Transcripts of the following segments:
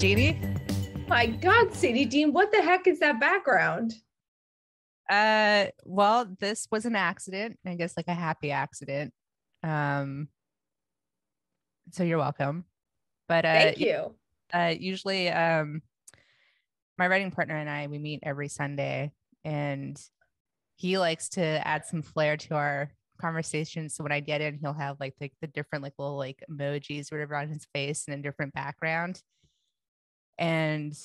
Jeannie. My God, Sadie Dean, what the heck is that background? Well, this was an accident, I guess, like a happy accident. So you're welcome. But thank you. Usually, my writing partner and I, we meet every Sunday, and he likes to add some flair to our conversations. So when I get in, he'll have like the different little emojis or whatever on his face and a different background. And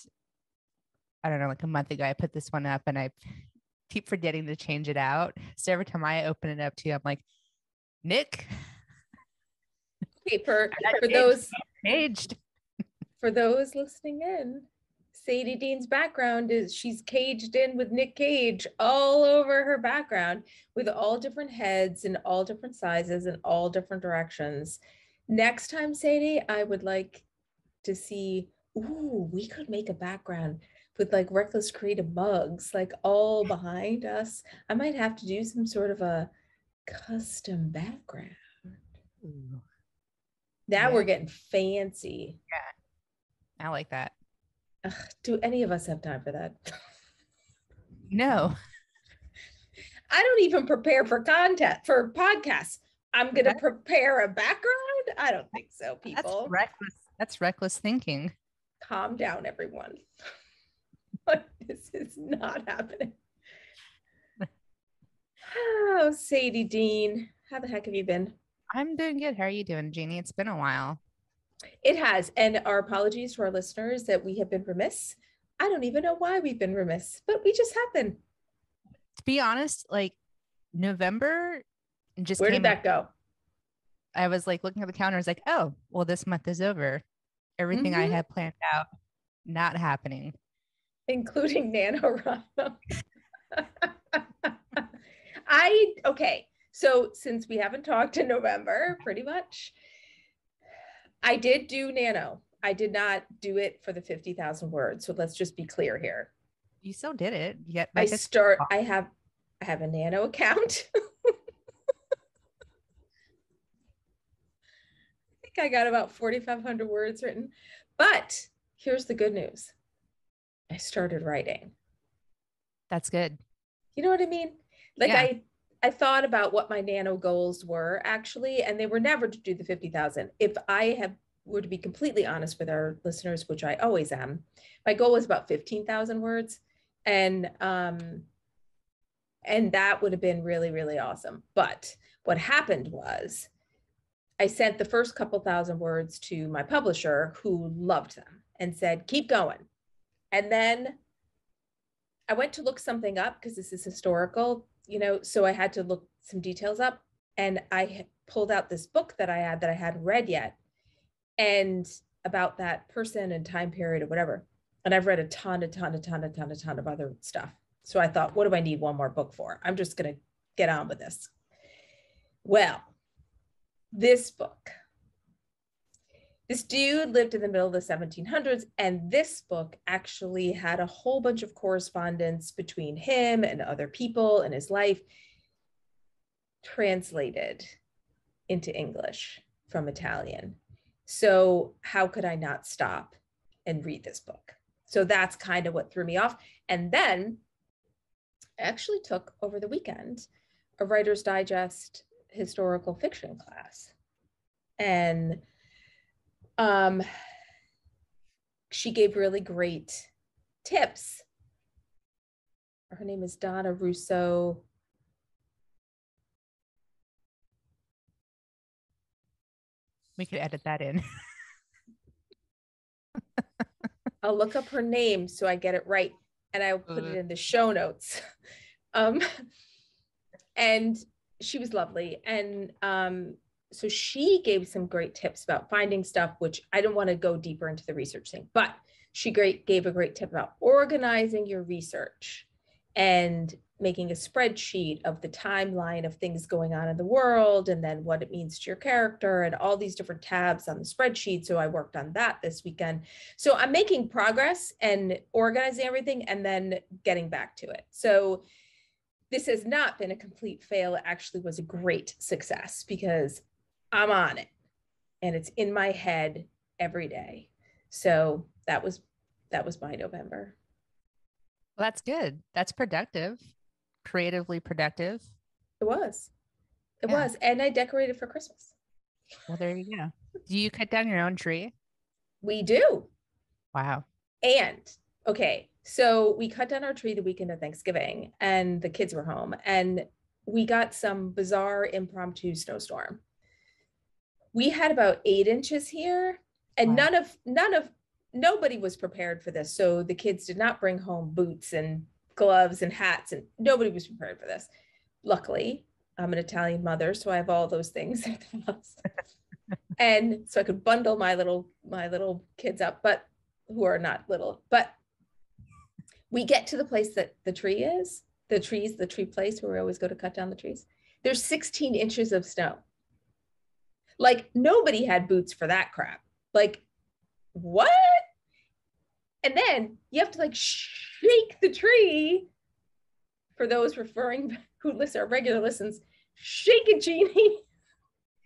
I don't know, a month ago, I put this one up and I keep forgetting to change it out. So every time I open it up to you, I'm like, Nick. Okay, for those listening in, Sadie Dean's background is she's caged in with Nick Cage all over her background, with all different heads and all different sizes and all different directions. Next time, Sadie, I would like to see, ooh, we could make a background with Reckless Creative mugs, all behind us. I might have to do some sort of a custom background. Ooh. Now we're getting fancy. Yeah, I like that. Ugh, do any of us have time for that? No. I don't even prepare for podcasts. I'm going to prepare a background? I don't think so, people. That's reckless thinking. Calm down, everyone. This is not happening. Oh, Sadie Dean, how the heck have you been? I'm doing good. How are you doing, Jeannie? It's been a while. It has. And our apologies to our listeners that we have been remiss. I don't even know why we've been remiss, but we just have been. To be honest, November just where did that go? I was looking at the calendar. I was oh, well, this month is over. Everything I had planned out, not happening. Including NaNoWriMo. Okay. So since we haven't talked in November, pretty much, I did do Nano. I did not do it for the 50,000 words. So let's just be clear here. You still did it. Yet I have a Nano account. I think I got about 4,500 words written, but here's the good news. I started writing. That's good. You know what I mean? Yeah. I thought about what my Nano goals were actually, and they were never to do the 50,000. If I were to be completely honest with our listeners, which I always am, my goal was about 15,000 words. And that would have been really, really awesome. But what happened was I sent the first couple thousand words to my publisher, who loved them and said, keep going. And then I went to look something up because this is historical, so I had to look some details up, and I pulled out this book that I hadn't read yet, and about that person and time period or whatever. And I've read a ton of other stuff. So I thought, what do I need one more book for? I'm just going to get on with this. Well, this book, this dude lived in the middle of the 1700s, and this book actually had a whole bunch of correspondence between him and other people in his life translated into English from Italian. So how could I not stop and read this book? So that's kind of what threw me off. And then I actually took over the weekend a Writer's Digest historical fiction class. And she gave really great tips. Her name is Donna Russo . We could edit that in. I'll look up her name so I get it right, and I'll put it in the show notes. And she was lovely, and so she gave some great tips about finding stuff, which I don't want to go deeper into the research thing, but she gave a great tip about organizing your research and making a spreadsheet of the timeline of things going on in the world, and then what it means to your character, and all these different tabs on the spreadsheet. So I worked on that this weekend. So I'm making progress and organizing everything and then getting back to it. So this has not been a complete fail. It actually was a great success because I'm on it, and it's in my head every day. So that was my November. Well, that's good. That's productive, creatively productive. It was. And I decorated for Christmas. Well, there you go. Do you cut down your own tree? We do. Wow. And okay, so we cut down our tree the weekend of Thanksgiving and the kids were home and we got some bizarre impromptu snowstorm. We had about 8 inches here and wow. Nobody was prepared for this. So the kids did not bring home boots and gloves and hats, and nobody was prepared for this. Luckily, I'm an Italian mother, so I have all those things at the house. And so I could bundle my little kids up, but who are not little. But we get to the place that the tree is, the tree place where we always go to cut down the trees. There's 16 inches of snow. Like, nobody had boots for that crap. Like, what? And then you have to like shake the tree. For those referring who listen, our regular listens, shake it, Jeannie.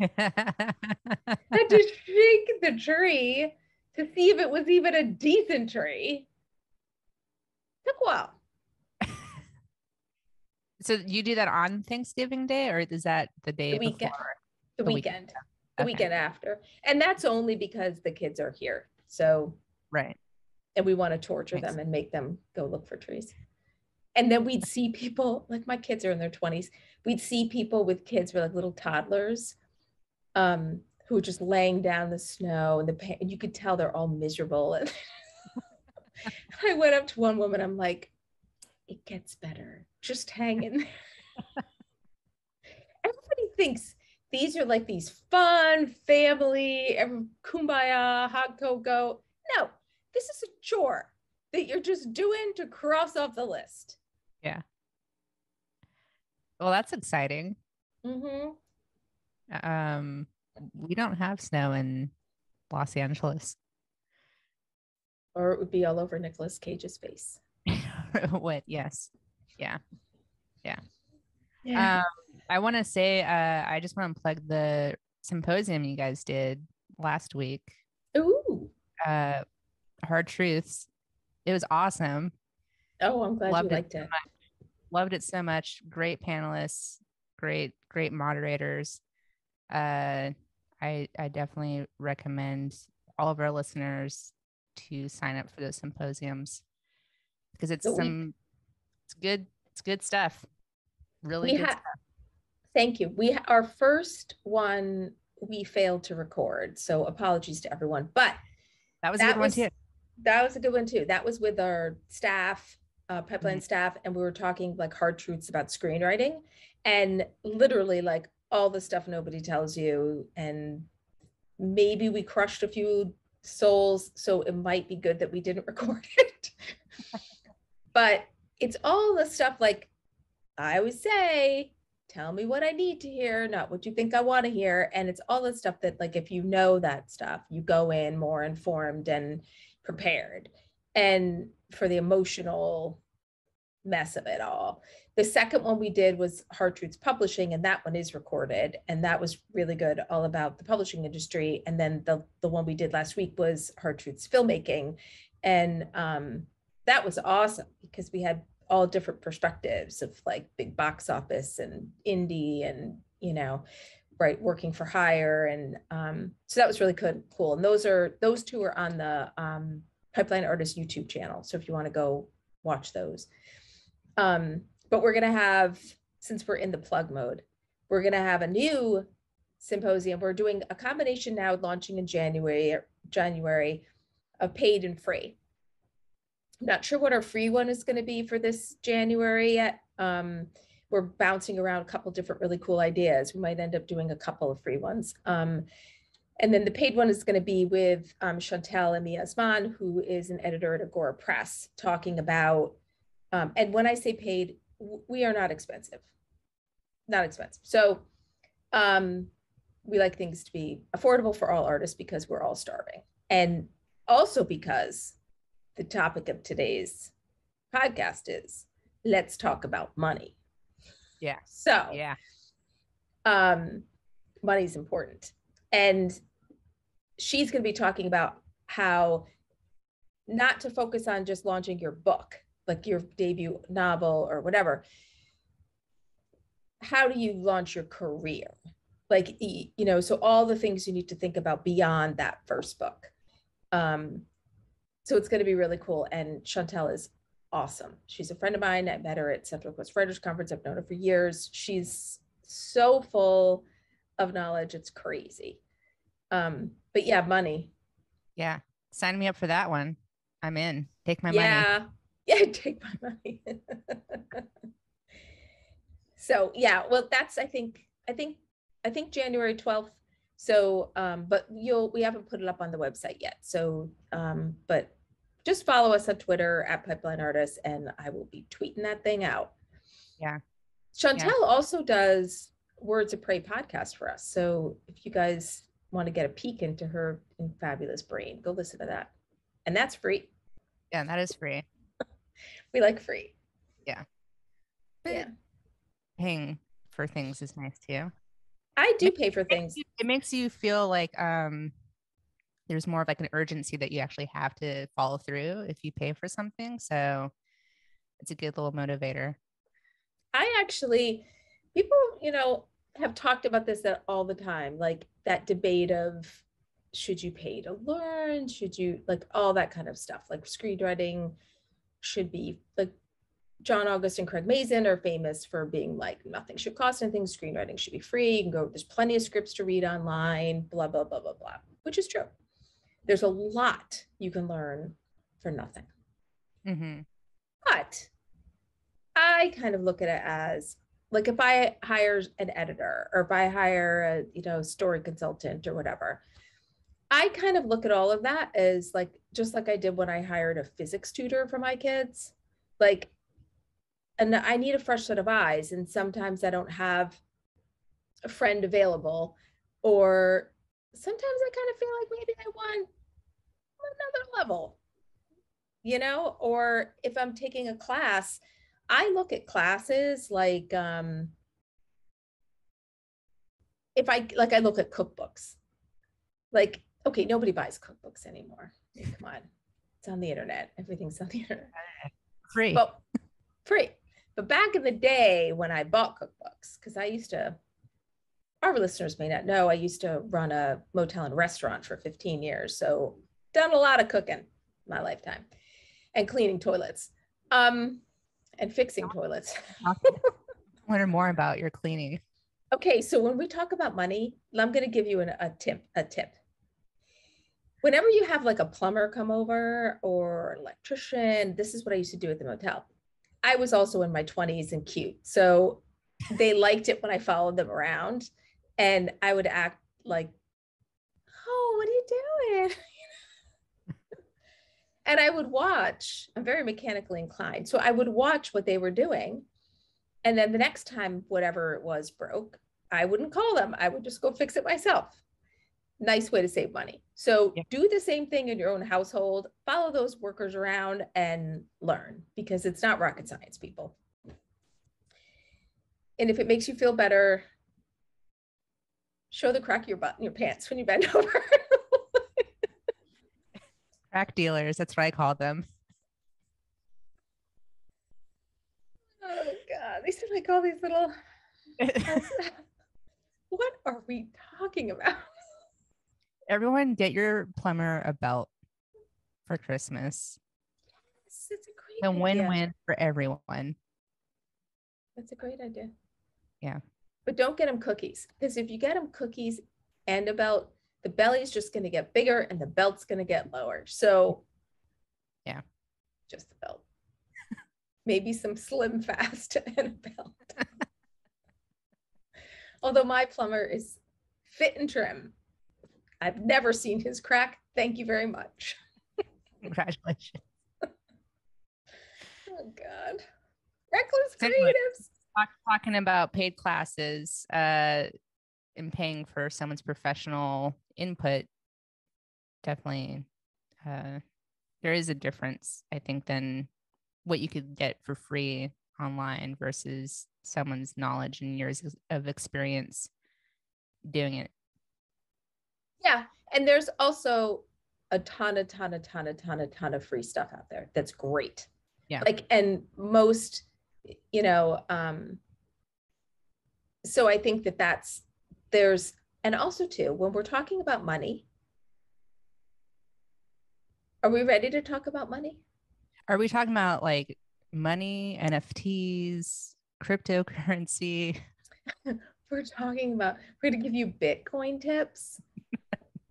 I had to shake the tree to see if it was even a decent tree. Took a while. So you do that on Thanksgiving Day, or is that the day the weekend? Before? The weekend. The weekend after. And that's only because the kids are here. So right. And we want to torture them and make them go look for trees. And then we'd see people, like, my kids are in their 20s. We'd see people with kids who were like little toddlers who were just laying down in the snow and and you could tell they're all miserable. And I went up to one woman, I'm like, it gets better. Just hang in there. Everybody thinks these are like these fun family, kumbaya, hot cocoa. No, this is a chore that you're just doing to cross off the list. Yeah. Well, that's exciting. Mm-hmm. We don't have snow in Los Angeles. Or it would be all over Nicolas Cage's face. What? Yes. Yeah. Yeah. Yeah. I want to say, I just want to plug the symposium you guys did last week. Ooh. Hard Truths. It was awesome. Oh, I'm glad you liked it. Loved it so much. Great panelists, great moderators. I definitely recommend all of our listeners to sign up for those symposiums because it's good stuff. Really good stuff. Thank you. Our first one we failed to record, so apologies to everyone. But that was a good one too. That was a good one too. That was with our staff, Pipeline staff, and we were talking like hard truths about screenwriting and literally like all the stuff nobody tells you. And maybe we crushed a few souls, so it might be good that we didn't record it. But it's all the stuff like I always say, tell me what I need to hear, not what you think I want to hear. And it's all the stuff that like, if you know that stuff, you go in more informed and prepared and for the emotional mess of it all. The second one we did was Hard Truths Publishing, and that one is recorded, and that was really good, all about the publishing industry. And then the one we did last week was Hard Truths Filmmaking, and that was awesome because we had all different perspectives of like big box office and indie and, you know, right, working for hire. And so that was really cool. And those two are on the Pipeline Artists YouTube channel. So if you want to go watch those. But we're going to have, since we're in the plug mode, we're going to have a new symposium. We're doing a combination now, launching in January of paid and free. I'm not sure what our free one is going to be for this January yet. We're bouncing around a couple different really cool ideas. We might end up doing a couple of free ones. And then the paid one is going to be with Chantelle Aimée Osman, who is an editor at Agora Press, talking about, and when I say paid, we are not expensive. So we like things to be affordable for all artists because we're all starving. And also because the topic of today's podcast is, let's talk about money. Yeah. So yeah, money's important. And she's going to be talking about how not to focus on just launching your book, like your debut novel or whatever. How do you launch your career? Like, you know, so all the things you need to think about beyond that first book. So it's going to be really cool. And Chantelle is awesome. She's a friend of mine. I met her at Central Coast Writers Conference. I've known her for years. She's so full of knowledge. It's crazy. But yeah, money. Yeah. Sign me up for that one. I'm in. Take my money. Yeah. Yeah. Take my money. So yeah, well, that's, I think January 12th. So, but we haven't put it up on the website yet. So, but just follow us on Twitter at Pipeline Artists, and I will be tweeting that thing out. Yeah. Chantelle also does Words of Prey podcast for us. So if you guys want to get a peek into her fabulous brain, go listen to that. And that's free. Yeah, that is free. We like free. Yeah. Yeah. Paying for things is nice too. I do pay for things. It makes you feel like there's more of like an urgency that you actually have to follow through if you pay for something. So it's a good little motivator. I actually, people, you know, have talked about this all the time, like that debate of should you pay to learn? Should you, like, all that kind of stuff, like screenwriting should be like, John August and Craig Mazin are famous for being like, nothing should cost anything. Screenwriting should be free. You can go, there's plenty of scripts to read online, blah, blah, blah, blah, blah, which is true. There's a lot you can learn for nothing. Mm-hmm. But I kind of look at it as like, if I hire an editor or if I hire a, you know, story consultant or whatever, I kind of look at all of that as like, just like I did when I hired a physics tutor for my kids, like, and I need a fresh set of eyes. And sometimes I don't have a friend available, or sometimes I kind of feel like maybe I want another level, you know, or if I'm taking a class, I look at classes like, I look at cookbooks, like, okay, nobody buys cookbooks anymore. Come on. It's on the internet. Everything's on the internet. Free. But, free. But back in the day when I bought cookbooks, because I used to, our listeners may not know, I used to run a motel and restaurant for 15 years. So done a lot of cooking in my lifetime and cleaning toilets and fixing toilets. I wonder more about your cleaning. Okay. So when we talk about money, I'm going to give you a tip. Whenever you have like a plumber come over or an electrician, this is what I used to do at the motel. I was also in my 20s and cute. So they liked it when I followed them around, and I would act like, oh, what are you doing? And I would watch, I'm very mechanically inclined. So I would watch what they were doing. And then the next time, whatever it was broke, I wouldn't call them. I would just go fix it myself. Nice way to save money. So do the same thing in your own household, follow those workers around and learn, because it's not rocket science, people. And if it makes you feel better, show the crack of your butt in your pants when you bend over. Crack dealers, that's what I call them. Oh God, they sound like all these little, what are we talking about? Everyone get your plumber a belt for Christmas. Yes, it's a great idea. A win-win for everyone. That's a great idea. Yeah. But don't get them cookies, because if you get them cookies and a belt, the belly's just going to get bigger and the belt's going to get lower. So yeah, just the belt. Maybe some Slim Fast and a belt. Although my plumber is fit and trim. I've never seen his crack. Thank you very much. Congratulations. Oh God. Reckless Creatives. Talking about paid classes and paying for someone's professional input. Definitely. There is a difference, I think, than what you could get for free online versus someone's knowledge and years of experience doing it. Yeah. And there's also a ton of free stuff out there. That's great. Yeah. Like, and most, you know, so I think that that's, there's, and also too, when we're talking about money, are we ready to talk about money? Are we talking about like money, NFTs, cryptocurrency? We're talking about, we're going to give you Bitcoin tips.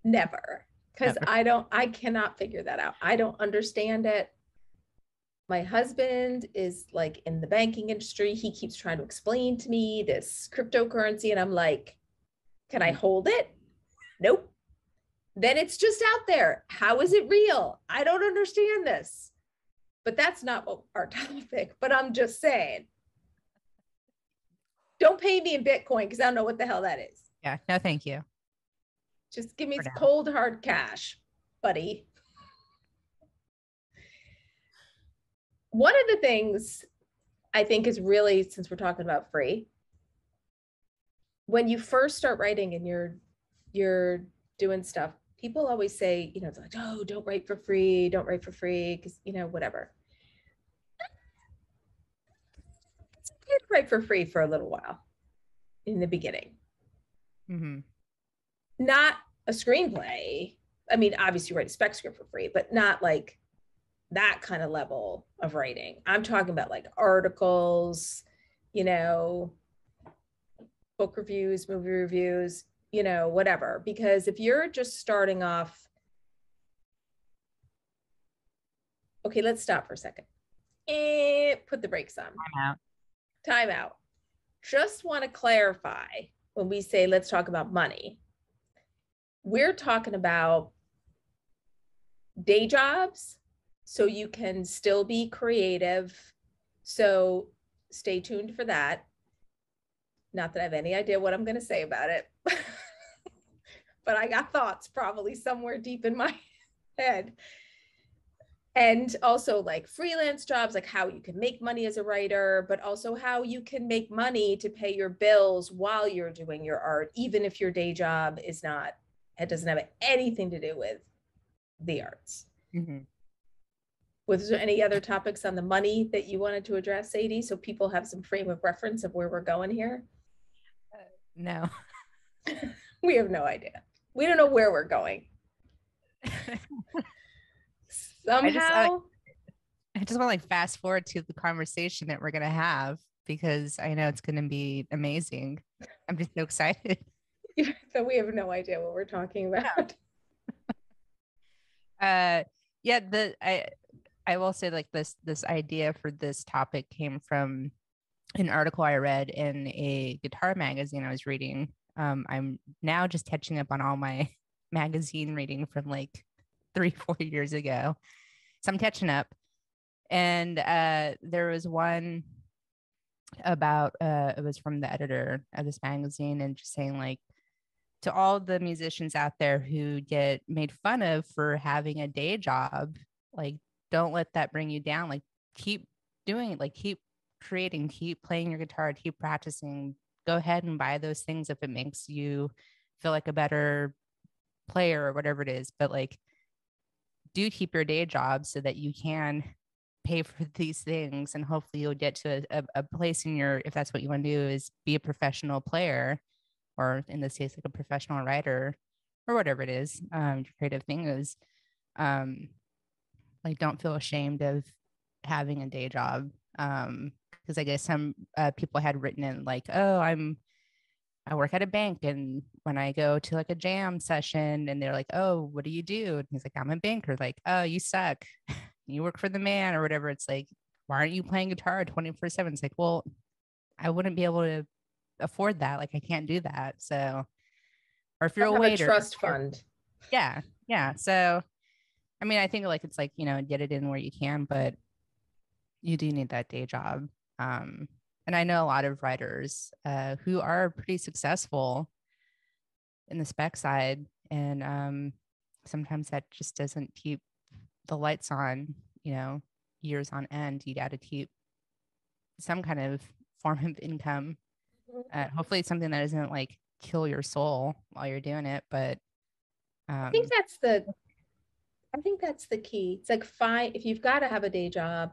Never. Because I cannot figure that out. I don't understand it. My husband is like in the banking industry. He keeps trying to explain to me this cryptocurrency. And I'm like, can I hold it? Nope. Then it's just out there. How is it real? I don't understand this. But that's not what our topic, but I'm just saying, don't pay me in Bitcoin because I don't know what the hell that is. Yeah, no, thank you. Just give me cold, hard cash, buddy. One of the things I think is really, since we're talking about free, when you first start writing and you're doing stuff, people always say, you know, it's like, oh, don't write for free, because, you know, whatever. It's okay to write for free for a little while in the beginning. Mm-hmm. Not a screenplay. I mean, obviously you write a spec script for free, but not like that kind of level of writing. I'm talking about like articles, you know, book reviews, movie reviews, you know, whatever. Because if you're just starting off, okay, let's stop for a second. Put the brakes on. Time out. Just want to clarify, when we say, let's talk about money, we're talking about day jobs, so you can still be creative. So stay tuned for that. Not that I have any idea what I'm going to say about it, but I got thoughts probably somewhere deep in my head. And also like freelance jobs, like how you can make money as a writer, but also how you can make money to pay your bills while you're doing your art, even if your day job is not, it doesn't have anything to do with the arts. Mm-hmm. Was there any other topics on the money that you wanted to address, Sadie, so people have some frame of reference of where we're going here? No. We have no idea. We don't know where we're going. Somehow. I just want to like fast forward to the conversation that we're going to have, because I know it's going to be amazing. I'm just so excited. So we have no idea what we're talking about. Yeah, I will say like this idea for this topic came from an article I read in a guitar magazine I was reading. I'm now just catching up on all my magazine reading from like 3-4 years ago. So I'm catching up. And there was one about, it was from the editor of this magazine, and just saying like, to all the musicians out there who get made fun of for having a day job, like, don't let that bring you down. Like, keep doing it. Like, keep creating, keep playing your guitar, keep practicing. Go ahead and buy those things if it makes you feel like a better player or whatever it is. But like, do keep your day job so that you can pay for these things, and hopefully you'll get to a place in your, if that's what you want to do, is be a professional player, or in this case, like a professional writer, or whatever it is, your creative thing is. Like, don't feel ashamed of having a day job. Because I guess some people had written in like, oh, I work at a bank, and when I go to like a jam session, and they're like, oh, what do you do? And he's like, I'm a banker. Like, oh, you suck. You work for the man or whatever. It's like, why aren't you playing guitar 24/7? It's like, well, I wouldn't be able to afford that. Like, I can't do that. So, or if you're a waiter, trust fund. Yeah. Yeah. So, I mean, I think like, it's like, you know, get it in where you can, but you do need that day job. And I know a lot of writers who are pretty successful in the spec side. And sometimes that just doesn't keep the lights on, you know, years on end. You got to keep some kind of form of income. Hopefully it's something that doesn't like kill your soul while you're doing it. But I think that's the I think that's the key. It's like, fine, if you've got to have a day job,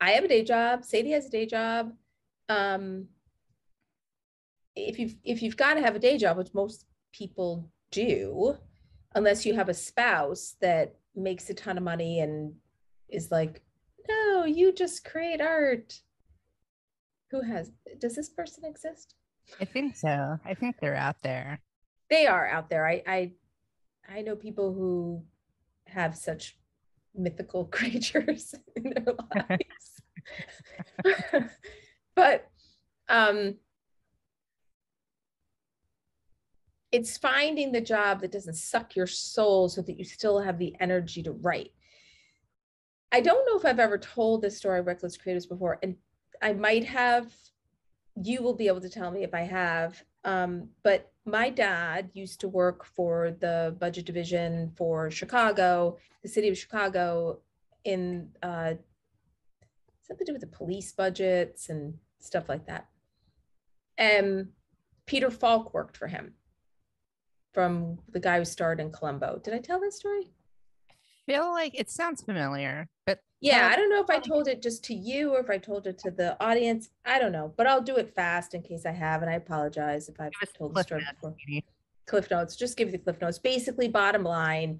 I have a day job, Sadie has a day job. If you've got to have a day job, which most people do, unless you have a spouse that makes a ton of money and is like, no, you just create art. Does this person exist? I think so. I think they're out there. They are out there. I know people who have such mythical creatures in their lives. But it's finding the job that doesn't suck your soul so that you still have the energy to write. I don't know if I've ever told this story of Reckless Creatives before, and I might have. You will be able to tell me if I have, but my dad used to work for the budget division for Chicago, the city of Chicago, in something to do with the police budgets and stuff like that. And Peter Falk worked for him, from the guy who starred in Columbo. Did I tell that story? I feel like it sounds familiar, but yeah, I don't know if I told it just to you or if I told it to the audience. I don't know, but I'll do it fast in case I have, and I apologize if I've told the story before. Cliff notes, just give you the cliff notes. Basically, bottom line,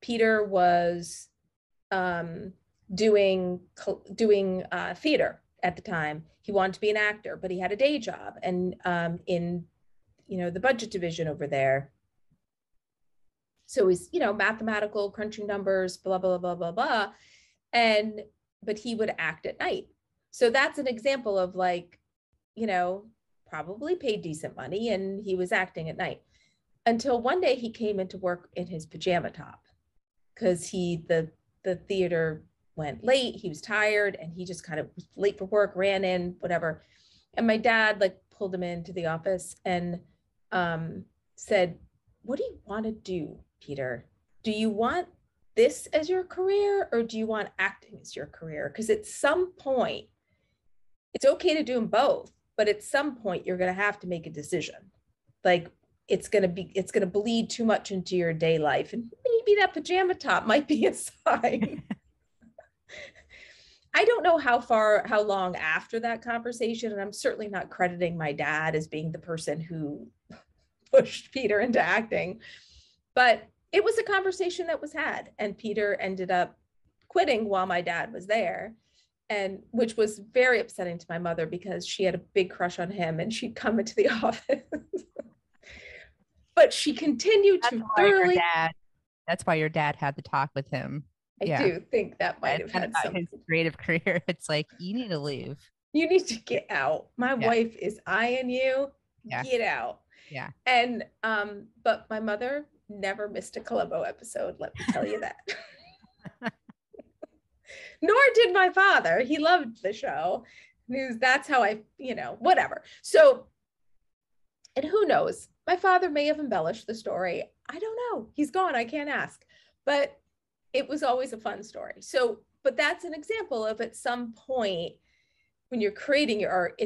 Peter was doing theater at the time. He wanted to be an actor, but he had a day job, and in the budget division over there. So he's, mathematical, crunching numbers, blah, blah, blah, blah, blah. But he would act at night. So that's an example of probably paid decent money, and he was acting at night until one day he came into work in his pajama top because the theater went late. He was tired and he just kind of was late for work, ran in, whatever. And my dad pulled him into the office and said, "What do you want to do, Peter? Do you want this as your career, or do you want acting as your career? Because at some point, it's okay to do them both, but at some point you're going to have to make a decision. It's going to bleed too much into your day life, and maybe that pajama top might be a sign." I don't know how long after that conversation, and I'm certainly not crediting my dad as being the person who pushed Peter into acting, but it was a conversation that was had, and Peter ended up quitting while my dad was there, and which was very upsetting to my mother because she had a big crush on him, and she'd come into the office. But she continued to thoroughly. That's why your dad had to talk with him. I do think that might have had something. His creative career. It's like, you need to leave. You need to get out. My wife is eyeing you. Yeah. Get out. Yeah. And, but my mother never missed a Columbo episode. Let me tell you that. Nor did my father. He loved the show. That's how I, whatever. So, and who knows? My father may have embellished the story. I don't know. He's gone. I can't ask. But it was always a fun story. So, but that's an example of, at some point when you're creating your art,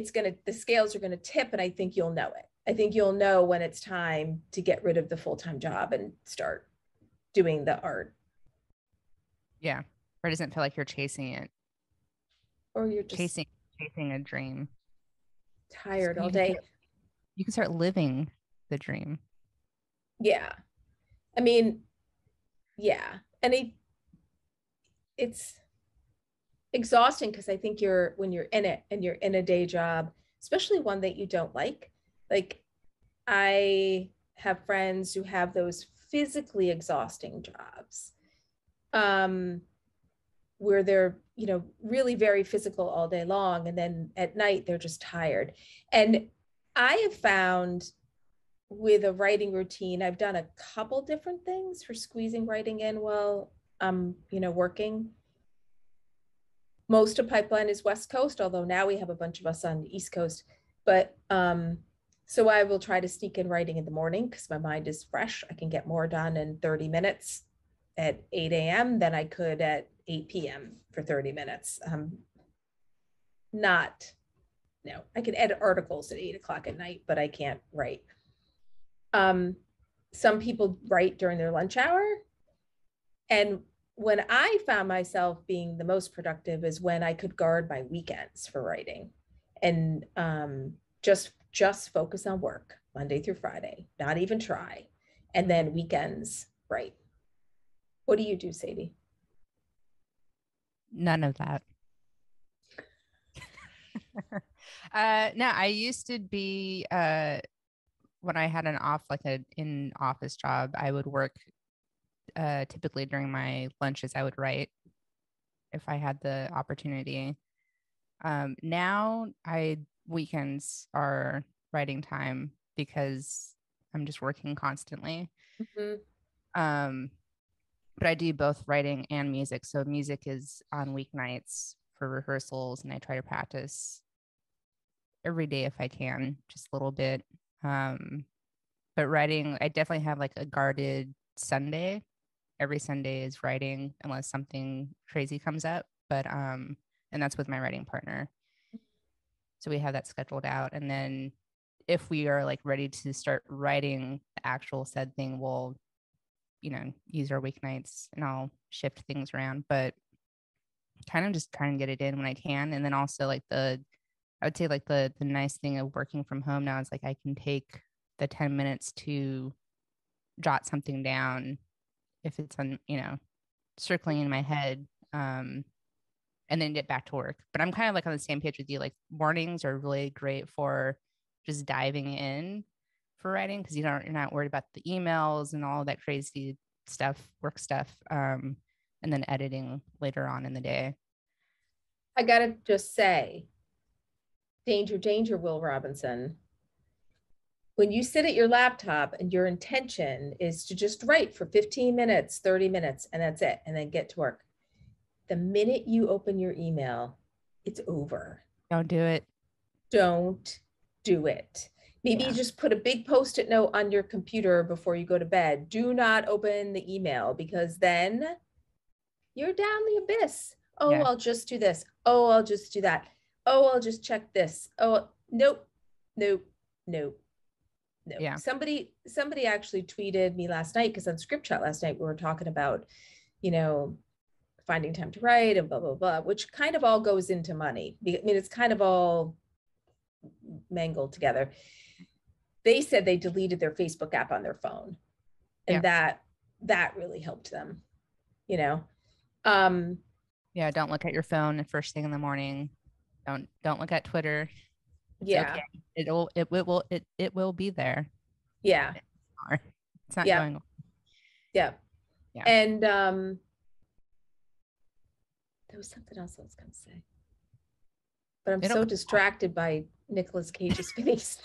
the scales are going to tip, and I think you'll know it. I think you'll know when it's time to get rid of the full-time job and start doing the art. Yeah, or it doesn't feel like you're chasing it. Or you're just chasing a dream. Tired all day. You can start living the dream. Yeah. I mean, yeah. And it's exhausting because I think when you're in it and you're in a day job, especially one that you don't like, I have friends who have those physically exhausting jobs where they're, really very physical all day long. And then at night, they're just tired. And I have found with a writing routine, I've done a couple different things for squeezing writing in while I'm, working. Most of Pipeline is West Coast, although now we have a bunch of us on the East Coast. But so I will try to sneak in writing in the morning because my mind is fresh. I can get more done in 30 minutes at 8 a.m. than I could at 8 p.m. for 30 minutes. I can edit articles at 8 o'clock at night, but I can't write. Some people write during their lunch hour. And when I found myself being the most productive is when I could guard my weekends for writing and just focus on work Monday through Friday, not even try, and then weekends write. What do you do, Sadie? None of that. No, I used to be, when I had an in-office job, I would work typically during my lunches. I would write if I had the opportunity. Now weekends are writing time because I'm just working constantly. Mm-hmm. But I do both writing and music. So music is on weeknights for rehearsals, and I try to practice every day if I can, just a little bit. But writing, I definitely have like a guarded Sunday. Every Sunday is writing unless something crazy comes up. But and that's with my writing partner. So we have that scheduled out. And then if we are like ready to start writing the actual said thing, we'll, you know, use our weeknights and I'll shift things around. But kind of just trying to get it in when I can. And then also like I would say like the nice thing of working from home now is like I can take the 10 minutes to jot something down if it's on, you know, circling in my head, and then get back to work. But I'm kind of like on the same page with you. Like mornings are really great for just diving in for writing because you're not worried about the emails and all that crazy stuff, work stuff, and then editing later on in the day. I gotta just say, danger, danger, Will Robinson. When you sit at your laptop and your intention is to just write for 15 minutes, 30 minutes, and that's it, and then get to work. The minute you open your email, it's over. Don't do it. Don't do it. Maybe you just put a big Post-it note on your computer before you go to bed. Do not open the email because then you're down the abyss. Oh, yeah. I'll just do this. Oh, I'll just do that. Oh, I'll just check this. Oh, nope, nope, nope, nope. Yeah. Somebody actually tweeted me last night because on Script Chat last night, we were talking about, you know, finding time to write and blah, blah, blah, which kind of all goes into money. I mean, it's kind of all mangled together. They said they deleted their Facebook app on their phone. And that really helped them, you know? Yeah, don't look at your phone the first thing in the morning. Don't look at Twitter. It's okay. It will be there. Yeah. It's not going on. Yeah. Yeah. And there was something else I was going to say, but I'm so distracted by Nicolas Cage's face.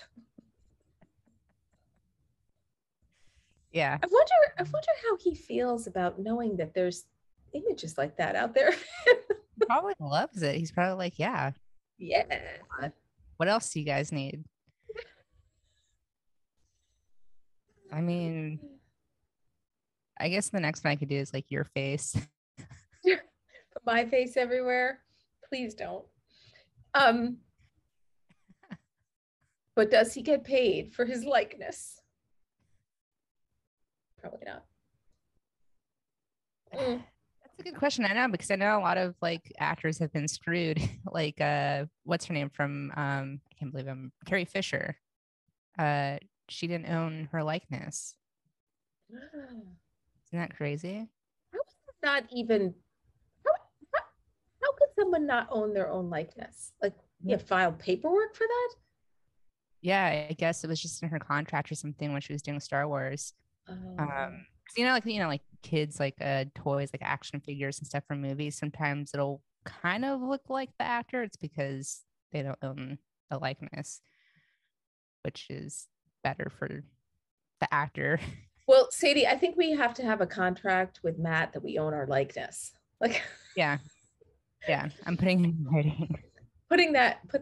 Yeah. I wonder how he feels about knowing that there's images like that out there. He probably loves it. He's probably like, yeah. Yeah. What else do you guys need? I mean, I guess the next one I could do is like your face. Put my face everywhere. Please don't. But does he get paid for his likeness? Probably not. Mm. That's a good question. I know, because I know a lot of like actors have been screwed. Like what's her name from I can't believe I'm Carrie Fisher. She didn't own her likeness. Isn't that crazy? How could someone not own their own likeness? Like you filed paperwork for that? Yeah, I guess it was just in her contract or something when she was doing Star Wars. Oh. Like kids, like toys, like action figures and stuff from movies. Sometimes it'll kind of look like the actor. It's because they don't own the likeness, which is better for the actor. Well, Sadie, I think we have to have a contract with Matt that we own our likeness. Like, yeah, I'm putting it in writing. Put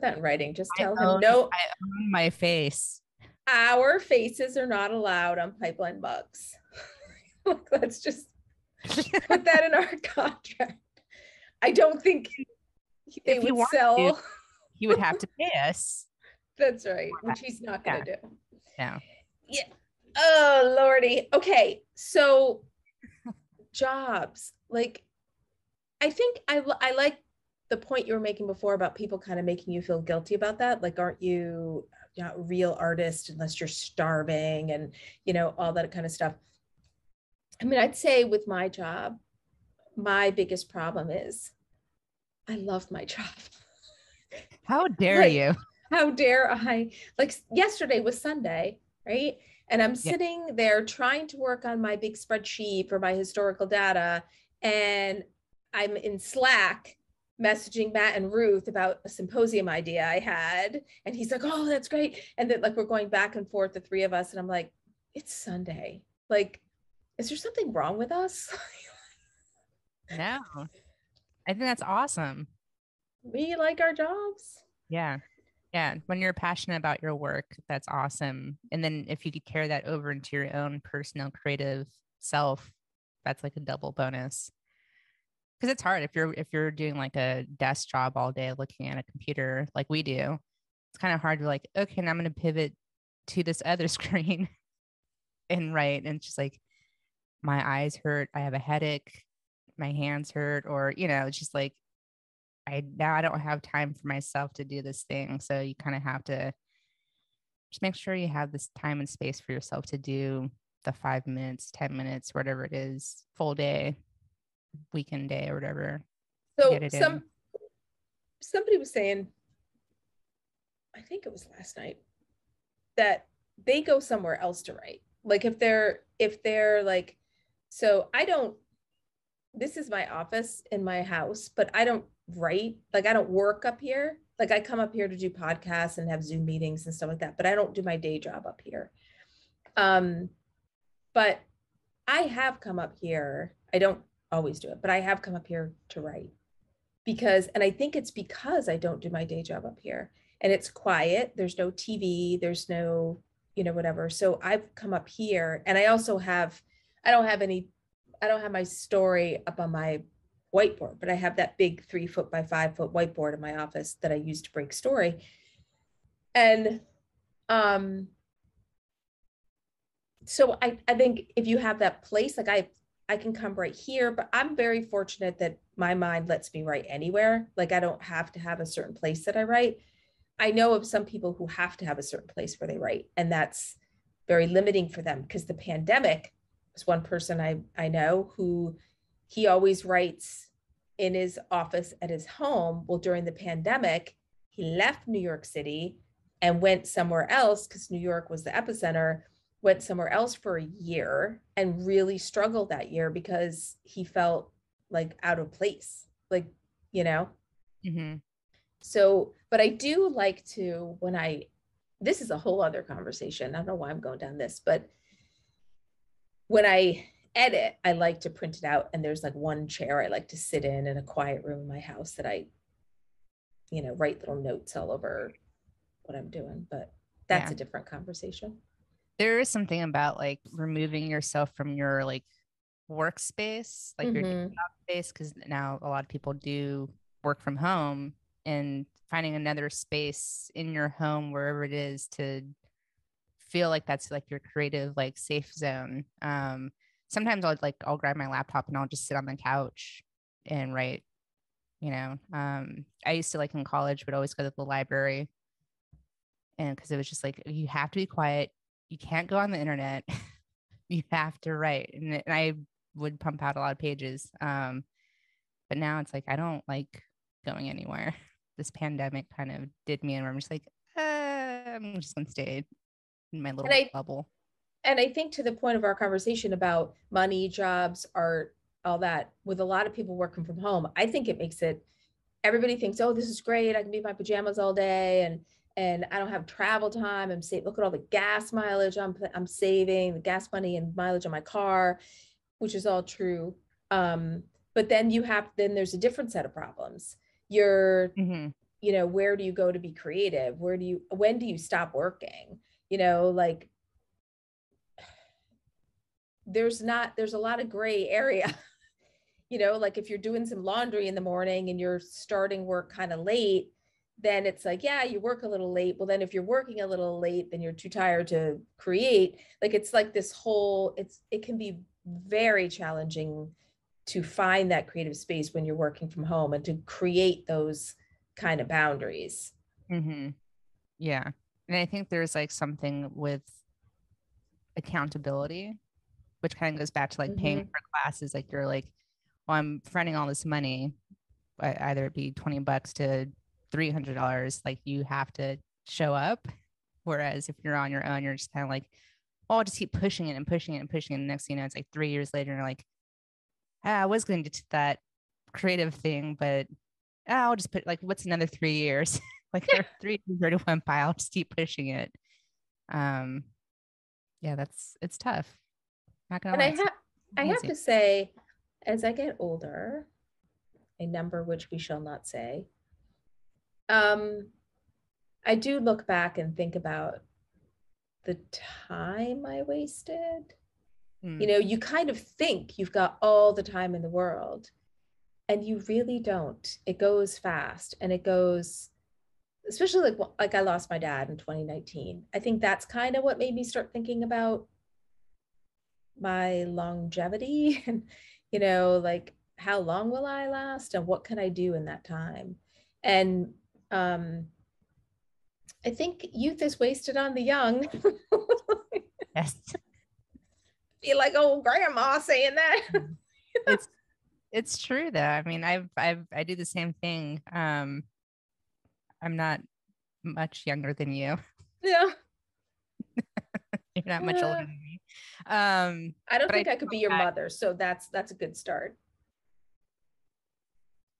that in writing. Just tell him no. I own my face. Our faces are not allowed on Pipeline Bugs. Let's just put that in our contract. I don't think they would sell. He would have to pay us. That's right, which he's not going to do. Yeah. Oh, Lordy. Okay, so jobs. like, I think I like the point you were making before about people kind of making you feel guilty about that. Like, aren't you not a real artist unless you're starving and, you know, all that kind of stuff. I mean, I'd say with my job, my biggest problem is I love my job. How dare like, you? How dare I? Like yesterday was Sunday, right? And I'm sitting there trying to work on my big spreadsheet for my historical data. And I'm in Slack messaging Matt and Ruth about a symposium idea I had. And he's like, oh, that's great. And then like, we're going back and forth, the three of us. And I'm like, it's Sunday. Like, is there something wrong with us? No, I think that's awesome. We like our jobs. Yeah. Yeah. When you're passionate about your work, that's awesome. And then if you could carry that over into your own personal creative self, that's like a double bonus. Because it's hard if you're doing like a desk job all day looking at a computer like we do, it's kind of hard to like, okay, now I'm going to pivot to this other screen and write. And it's just like, my eyes hurt, I have a headache, my hands hurt, or, you know, it's just like, I don't have time for myself to do this thing. So you kind of have to just make sure you have this time and space for yourself to do the 5 minutes, 10 minutes, whatever it is, full day, weekend day or whatever. So somebody was saying, I think it was last night, that they go somewhere else to write. Like if they're like, so I don't, this is my office in my house, but I don't write. Like I don't work up here. Like I come up here to do podcasts and have Zoom meetings and stuff like that, but I don't do my day job up here. But I have come up here. I don't always do it, but I have come up here to write because, and I think it's because I don't do my day job up here and it's quiet. There's no TV, there's no, you know, whatever. So I've come up here and I also have, I don't have my story up on my whiteboard, but I have that big 3-foot by 5-foot whiteboard in my office that I use to break story. And, so I think if you have that place, like I can come right here, but I'm very fortunate that my mind lets me write anywhere. Like I don't have to have a certain place that I write. I know of some people who have to have a certain place where they write, and that's very limiting for them because the pandemic is one person I know who he always writes in his office at his home. Well, during the pandemic, he left New York City and went somewhere else because New York was the epicenter, went somewhere else for a year and really struggled that year because he felt like out of place, like, you know? Mm-hmm. So, but I do like to, this is a whole other conversation. I don't know why I'm going down this, but when I edit, I like to print it out and there's like one chair I like to sit in a quiet room in my house that I, you know, write little notes all over what I'm doing, but that's a different conversation. There is something about like removing yourself from your like workspace, like your job space, because now a lot of people do work from home, and finding another space in your home, wherever it is, to feel like that's like your creative like safe zone. Sometimes I'll grab my laptop and I'll just sit on the couch and write. You know, I used to like in college would always go to the library, and because it was just like you have to be quiet. You can't go on the internet. You have to write. And I would pump out a lot of pages. But now it's like, I don't like going anywhere. This pandemic kind of did me in where I'm just like, I'm just going to stay in my little bubble. And I think to the point of our conversation about money, jobs, art, all that, with a lot of people working from home, I think it makes it, everybody thinks, oh, this is great. I can be in my pajamas all day. And I don't have travel time. I'm saving. Look at all the gas mileage I'm saving, the gas money and mileage on my car, which is all true. But then then there's a different set of problems. You're, you know, where do you go to be creative? When do you stop working? You know, like there's a lot of gray area, you know, like if you're doing some laundry in the morning and you're starting work kind of late, then it's like, yeah, you work a little late. Well, then if you're working a little late, then you're too tired to create. Like, it can be very challenging to find that creative space when you're working from home and to create those kind of boundaries. Mm-hmm. Yeah. And I think there's like something with accountability, which kind of goes back to like paying for classes. Like you're like, well, I'm fronting all this money, either it be $20 to $300. Like you have to show up. Whereas if you're on your own, you're just kind of like, oh, I'll just keep pushing it and pushing it and pushing it. And next thing you know, it's like 3 years later and you're like, I was going to do that creative thing, but I'll just put like, what's another 3 years? Like there are 331 files, just keep pushing it. Yeah, it's tough. Not gonna lie. And I have to say, as I get older, a number which we shall not say, I do look back and think about the time I wasted. You know, you kind of think you've got all the time in the world and you really don't. It goes fast and it goes, especially like I lost my dad in 2019. I think that's kind of what made me start thinking about my longevity and, you know, like how long will I last and what can I do in that time? And I think youth is wasted on the young. Yes. Be like old grandma saying that. It's true though. I mean, I do the same thing. I'm not much younger than you. Yeah. You're not much older than me. I don't think I could be your mother, so that's a good start.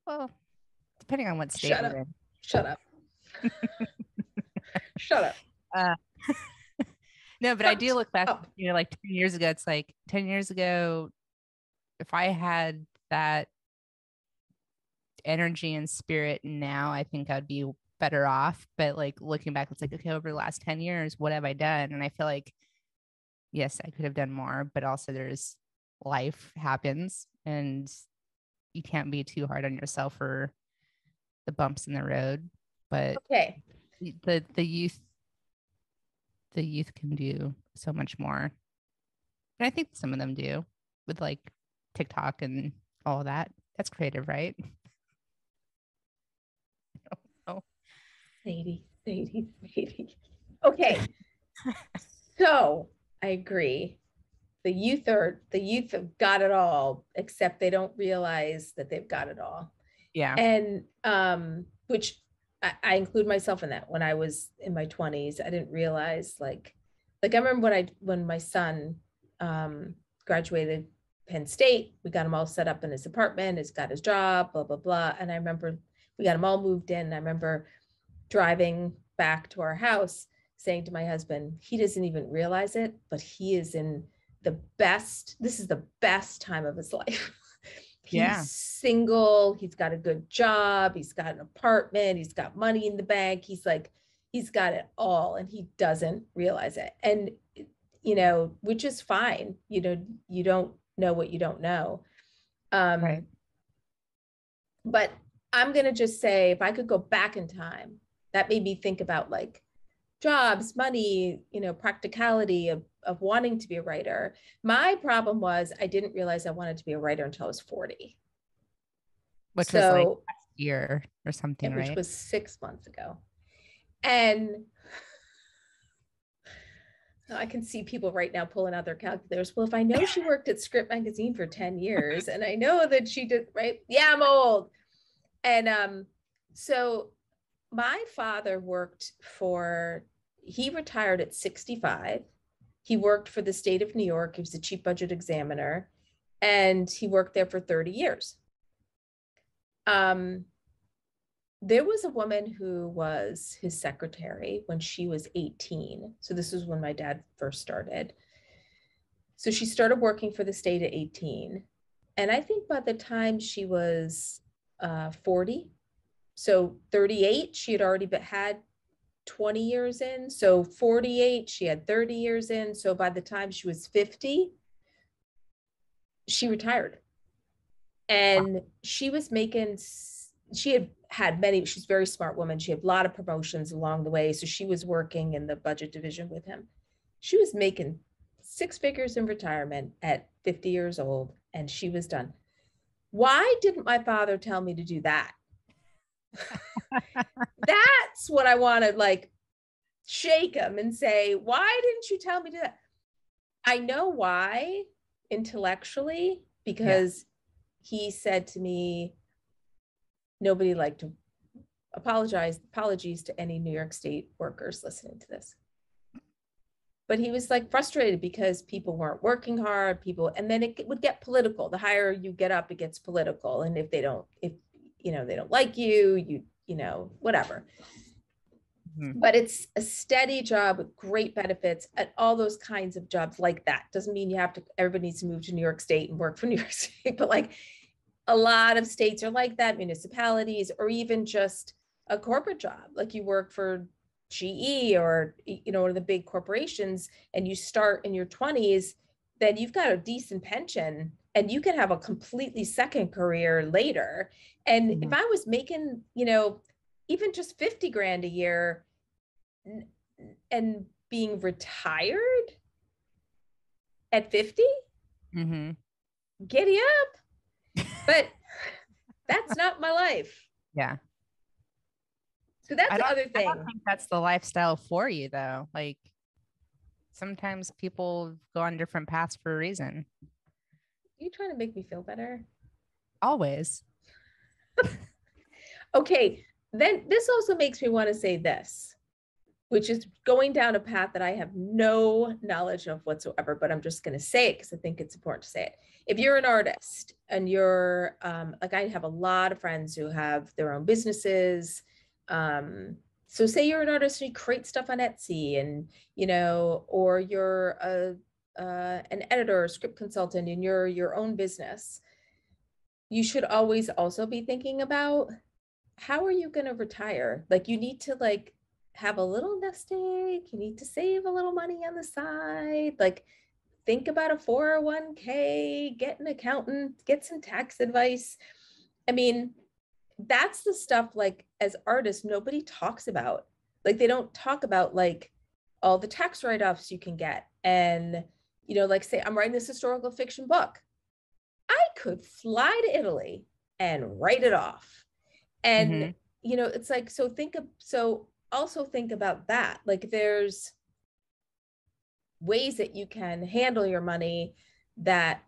Well, depending on what state you're in. Shut up. Shut up. No, but I do look back, you know, like 10 years ago, it's like 10 years ago, if I had that energy and spirit now, I think I'd be better off. But like looking back, it's like, okay, over the last 10 years, what have I done? And I feel like, yes, I could have done more, but also there's life happens and you can't be too hard on yourself for the bumps in the road. But okay, the youth can do so much more. And I think some of them do with like TikTok and all that. That's creative, right? I don't know. Sadie. Okay. So I agree. The youth have got it all, except they don't realize that they've got it all. Yeah. And which I include myself in that. When I was in my 20s, I didn't realize like I remember when my son graduated Penn State, we got him all set up in his apartment, he's got his job, blah, blah, blah. And I remember we got him all moved in. I remember driving back to our house saying to my husband, he doesn't even realize it, but he is in this is the best time of his life. He's single, he's got a good job, he's got an apartment, he's got money in the bank. He's like, he's got it all and he doesn't realize it. And, you know, which is fine. You know, you don't know what you don't know. Right. But I'm going to just say, if I could go back in time, that made me think about like jobs, money, you know, practicality of wanting to be a writer. My problem was I didn't realize I wanted to be a writer until I was 40. Which was like last year or something, right? Which was 6 months ago. And I can see people right now pulling out their calculators. Well, if I know she worked at Script Magazine for 10 years and I know that she did, right? Yeah, I'm old. And so my father he retired at 65. He worked for the state of New York. He was a cheap budget examiner and he worked there for 30 years. There was a woman who was his secretary when she was 18. So this was when my dad first started. So she started working for the state at 18. And I think by the time she was 40, so 38, she had already had 20 years in. So 48, she had 30 years in. So by the time she was 50, she retired. And she's a very smart woman. She had a lot of promotions along the way. So she was working in the budget division with him. She was making six figures in retirement at 50 years old and she was done. Why didn't my father tell me to do that? That's what I want to like shake him and say, why didn't you tell me to do that? I know why intellectually, because he said to me, nobody liked to apologize. Apologies to any New York State workers listening to this. But he was like frustrated because people weren't working hard, and then it would get political. The higher you get up, it gets political. And if they don't, they don't like you, whatever. Mm-hmm. But it's a steady job with great benefits at all those kinds of jobs like that. Doesn't mean you have to, everybody needs to move to New York State and work for New York State, but like a lot of states are like that, municipalities, or even just a corporate job. Like you work for GE or one of the big corporations, and you start in your 20s, then you've got a decent pension and you can have a completely second career later. And if I was making, even just 50 grand a year and being retired at 50, giddy up, but that's not my life. Yeah. So that's the other thing. I don't think that's the lifestyle for you though. Like sometimes people go on different paths for a reason. Are you trying to make me feel better? Always. Okay. Then this also makes me want to say this, which is going down a path that I have no knowledge of whatsoever, but I'm just going to say it because I think it's important to say it. If you're an artist and you're like, I have a lot of friends who have their own businesses. So say you're an artist and you create stuff on Etsy and, or you're an editor or script consultant and you're your own business, you should always also be thinking about how are you going to retire? Like you need to like have a little nest egg, you need to save a little money on the side, like think about a 401k, get an accountant, get some tax advice. I mean, that's the stuff like as artists, nobody talks about, like they don't talk about like all the tax write-offs you can get. And, like say I'm writing this historical fiction book, I could fly to Italy and write it off. And, it's like, so also think about that. Like there's ways that you can handle your money that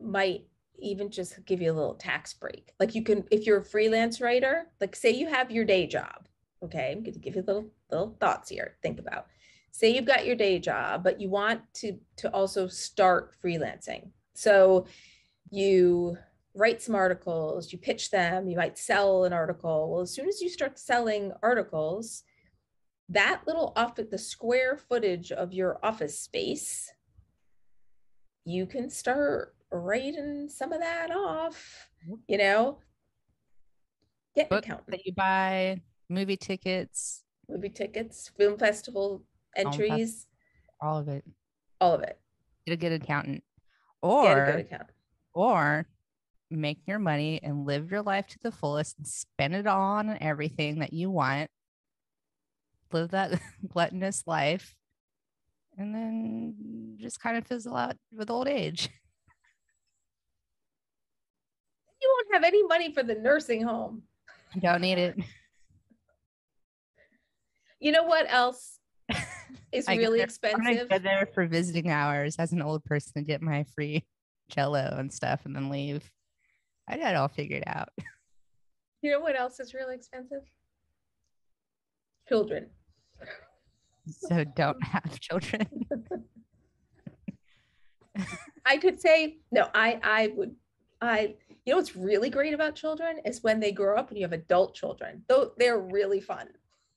might even just give you a little tax break. Like you can, if you're a freelance writer, like say you have your day job. Okay. I'm going to give you little thoughts here. Think about, say you've got your day job, but you want to also start freelancing. So you write some articles, you pitch them, you might sell an article. Well, as soon as you start selling articles, that little office, the square footage of your office space, you can start writing some of that off, get an accountant. That you buy, movie tickets, film festival entries, all of it. Get a good accountant or make your money and live your life to the fullest and spend it all on everything that you want. Live that gluttonous life and then just kind of fizzle out with old age. You won't have any money for the nursing home. Don't need it. You know what else is really expensive? I go there for visiting hours as an old person to get my free Jell-O and stuff and then leave. I got it all figured out. You know what else is really expensive? Children. So don't have children. I could say, no, I would. You know what's really great about children is when they grow up and you have adult children. Though they're really fun.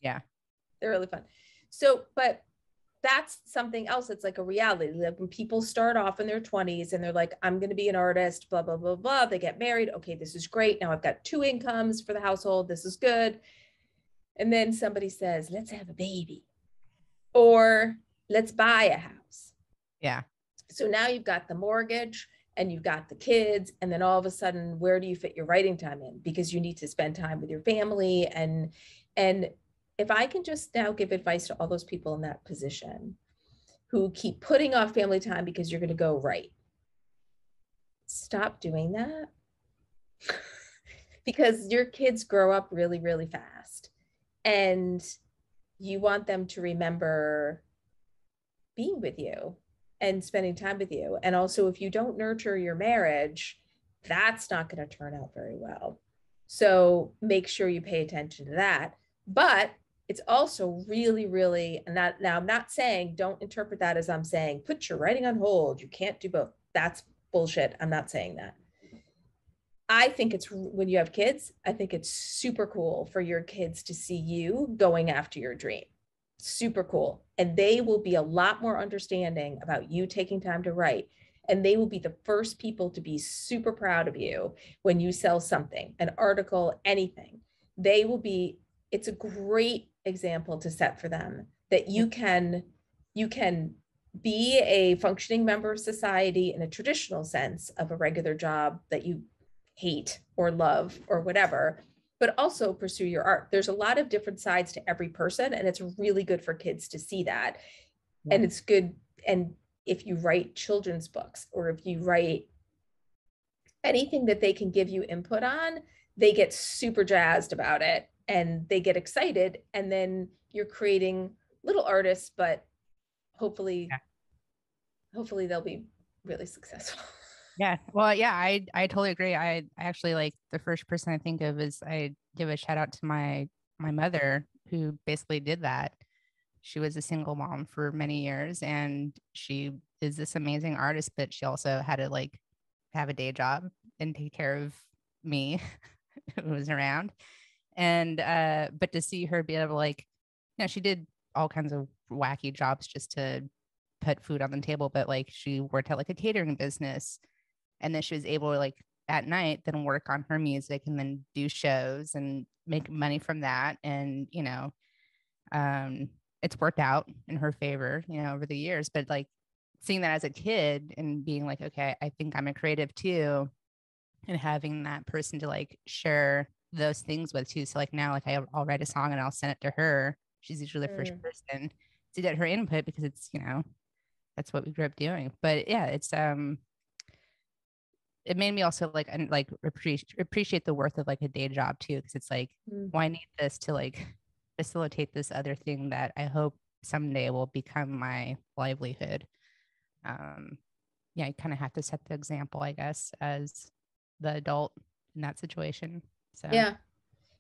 Yeah. They're really fun. So, but that's something else. It's like a reality. Like when people start off in their 20s and they're like, I'm going to be an artist, blah, blah, blah, blah. They get married. Okay, this is great. Now I've got two incomes for the household. This is good. And then somebody says, let's have a baby or let's buy a house. Yeah. So now you've got the mortgage and you've got the kids, and then all of a sudden, where do you fit your writing time in? Because you need to spend time with your family. And if I can just now give advice to all those people in that position who keep putting off family time because you're going to go write. stop doing that because your kids grow up really, really fast and you want them to remember being with you and spending time with you. And also if you don't nurture your marriage, that's not going to turn out very well. So make sure you pay attention to that. But it's also really, really, and that, now I'm not saying, don't interpret that as I'm saying, put your writing on hold, you can't do both. That's bullshit. I'm not saying that. I think it's, when you have kids, I think it's super cool for your kids to see you going after your dream. Super cool. And they will be a lot more understanding about you taking time to write. And they will be the first people to be super proud of you when you sell something, an article, anything. They will be, it's a great example to set for them that you can be a functioning member of society in a traditional sense of a regular job that you hate or love or whatever, but also pursue your art. There's a lot of different sides to every person, and it's really good for kids to see that. Yeah. And it's good. And if you write children's books or if you write anything that they can give you input on, they get super jazzed about it and they get excited. And then you're creating little artists, but hopefully, hopefully they'll be really successful. Yeah. Well, yeah, I totally agree. I actually, like, the first person I think of is, I give a shout out to my mother, who basically did that. She was a single mom for many years, and she is this amazing artist, but she also had to, like, have a day job and take care of me who was around. And, but to see her be able to, like, you know, she did all kinds of wacky jobs just to put food on the table, but, like, she worked at, like, a catering business. And then she was able to, like, at night, then work on her music and then do shows and make money from that. And, you know, it's worked out in her favor, you know, over the years. But, like, seeing that as a kid and being like, okay, I think I'm a creative too. And having that person to, like, share those things with too. So, like, now, like, I'll write a song and I'll send it to her. She's usually the first person to get her input, because it's, you know, that's what we grew up doing. But yeah, it's, it made me also, like, and, like, appreciate the worth of, like, a day job too. Cause it's like, well, I need this to, like, facilitate this other thing that I hope someday will become my livelihood. Yeah, I kind of have to set the example, I guess, as the adult in that situation. So yeah.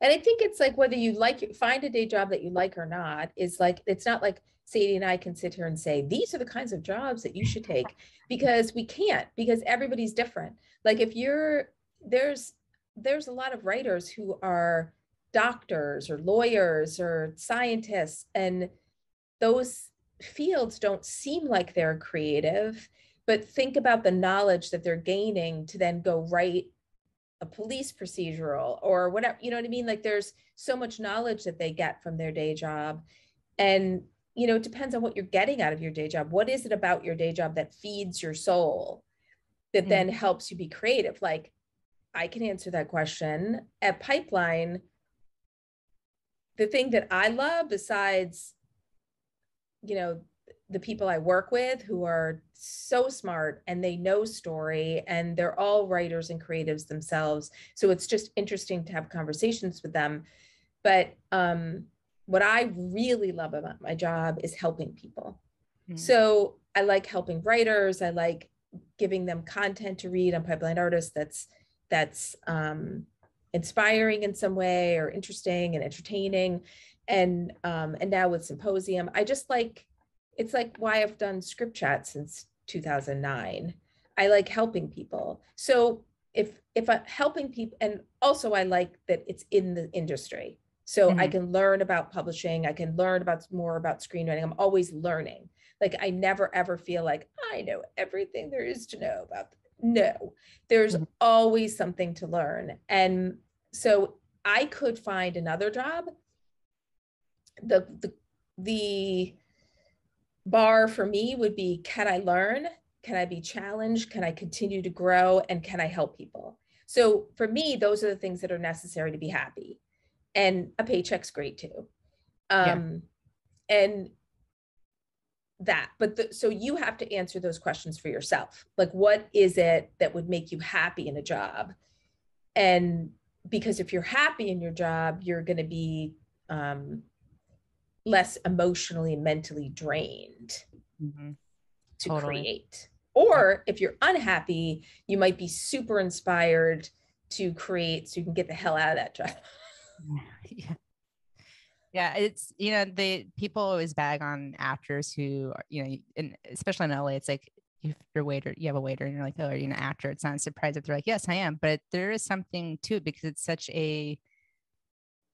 And I think it's like, whether you like, find a day job that you like or not, is like, it's not like Sadie and I can sit here and say, these are the kinds of jobs that you should take, because we can't, because everybody's different. Like, if you're, there's a lot of writers who are doctors or lawyers or scientists, and those fields don't seem like they're creative, but think about the knowledge that they're gaining to then go write a police procedural or whatever, you know what I mean? Like, there's so much knowledge that they get from their day job. And, you know, it depends on what you're getting out of your day job. What is it about your day job that feeds your soul that then helps you be creative? Like, I can answer that question. At Pipeline, the thing that I love, besides, you know, the people I work with who are so smart and they know story and they're all writers and creatives themselves. So it's just interesting to have conversations with them. But what I really love about my job is helping people. So I like helping writers. I like giving them content to read on Pipeline Artists that's inspiring in some way, or interesting and entertaining. And now with Symposium, I just like, it's like why I've done Script Chat since 2009. I like helping people. So if I'm helping people, and also I like that it's in the industry. So I can learn about publishing. I can learn about more about screenwriting. I'm always learning. Like, I never, ever feel like I know everything there is to know about. No, there's always something to learn. And so I could find another job. The bar for me would be, can I learn? Can I be challenged? Can I continue to grow? And can I help people? So for me, those are the things that are necessary to be happy. And a paycheck's great too. And that. But so you have to answer those questions for yourself. Like, what is it that would make you happy in a job? And because if you're happy in your job, you're going to be less emotionally and mentally drained to create. Or if you're unhappy, you might be super inspired to create so you can get the hell out of that job. Yeah. Yeah, it's, you know, people always bag on actors who, you know, and especially in LA, it's like if you're you have a waiter and you're like, oh, are you an actor? It's not a surprise if they're like, yes, I am. But there is something to it because it's such a,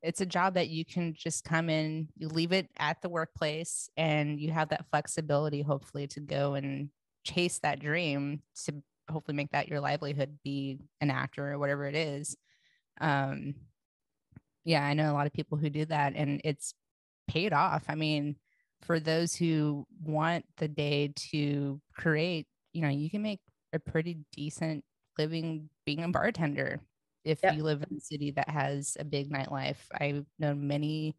it's a job that you can just come in, you leave it at the workplace and you have that flexibility, hopefully, to go and chase that dream to hopefully make that your livelihood, be an actor or whatever it is. Yeah, I know a lot of people who do that and it's paid off. I mean, for those who want the day to create, you know, you can make a pretty decent living being a bartender if you live in a city that has a big nightlife. I've known many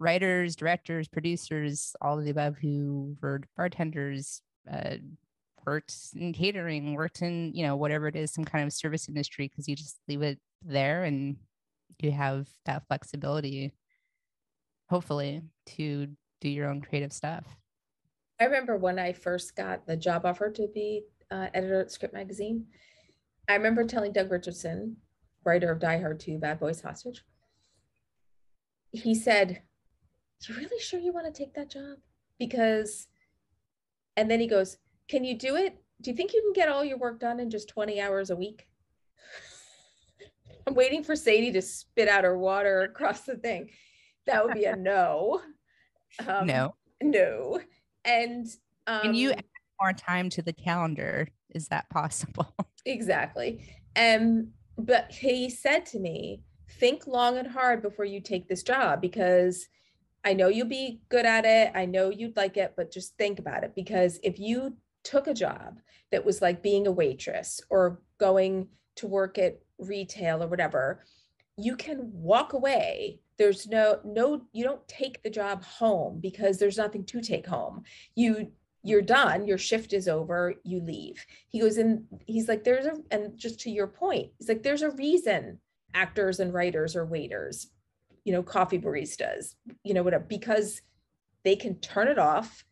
writers, directors, producers, all of the above who were bartenders, worked in catering, worked in, you know, whatever it is, some kind of service industry, because you just leave it there and you have that flexibility, hopefully, to do your own creative stuff. I remember when I first got the job offer to be editor at Script Magazine, I remember telling Doug Richardson, writer of Die Hard 2, Bad Boys, Hostage, he said, you really sure you want to take that job? Because, and then he goes, can you do it? Do you think you can get all your work done in just 20 hours a week? I'm waiting for Sadie to spit out her water across the thing. That would be a no. No. And can you add more time to the calendar? Is that possible? Exactly. But he said to me, think long and hard before you take this job, because I know you'll be good at it. I know you'd like it, but just think about it. Because if you took a job that was like being a waitress or going to work at retail or whatever, you can walk away. There's no, you don't take the job home because there's nothing to take home. You're done, your shift is over, you leave. He goes in, he's like, and just to your point, he's like, there's a reason actors and writers or waiters, you know, coffee baristas, you know, whatever, because they can turn it off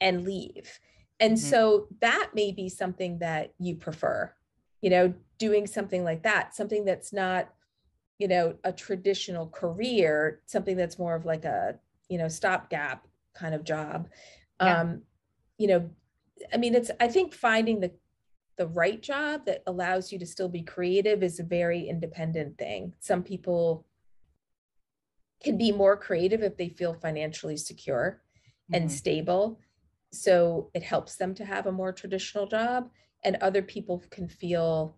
and leave. And so that may be something that you prefer, you know, doing something like that, something that's not, you know, a traditional career, something that's more of like a, you know, stopgap kind of job. Yeah. You know, I mean, it's, I think finding the right job that allows you to still be creative is a very independent thing. Some people can be more creative if they feel financially secure and stable. So it helps them to have a more traditional job, and other people can feel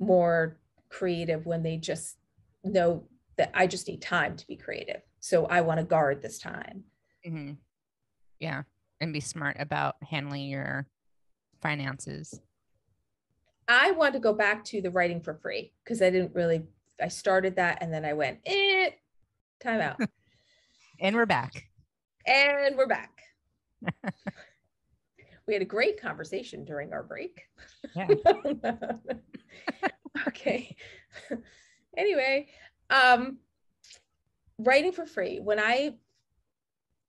more creative when they just know that I just need time to be creative. So I want to guard this time. Mm-hmm. Yeah. And be smart about handling your finances. I want to go back to the writing for free, because I started that and then I went, time out. And we're back. We had a great conversation during our break. Yeah. Okay. Anyway, writing for free. When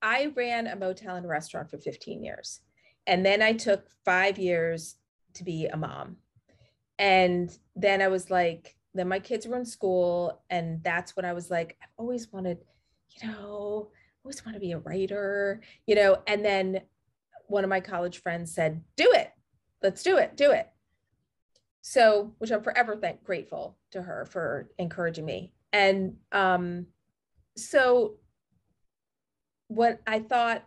I ran a motel and restaurant for 15 years, and then I took 5 years to be a mom. And then I was like, then my kids were in school, and that's when I was like, I've always wanted, you know, I always want to be a writer, you know. And then one of my college friends said, do it, let's do it. So, which I'm forever grateful to her for encouraging me. And so what I thought,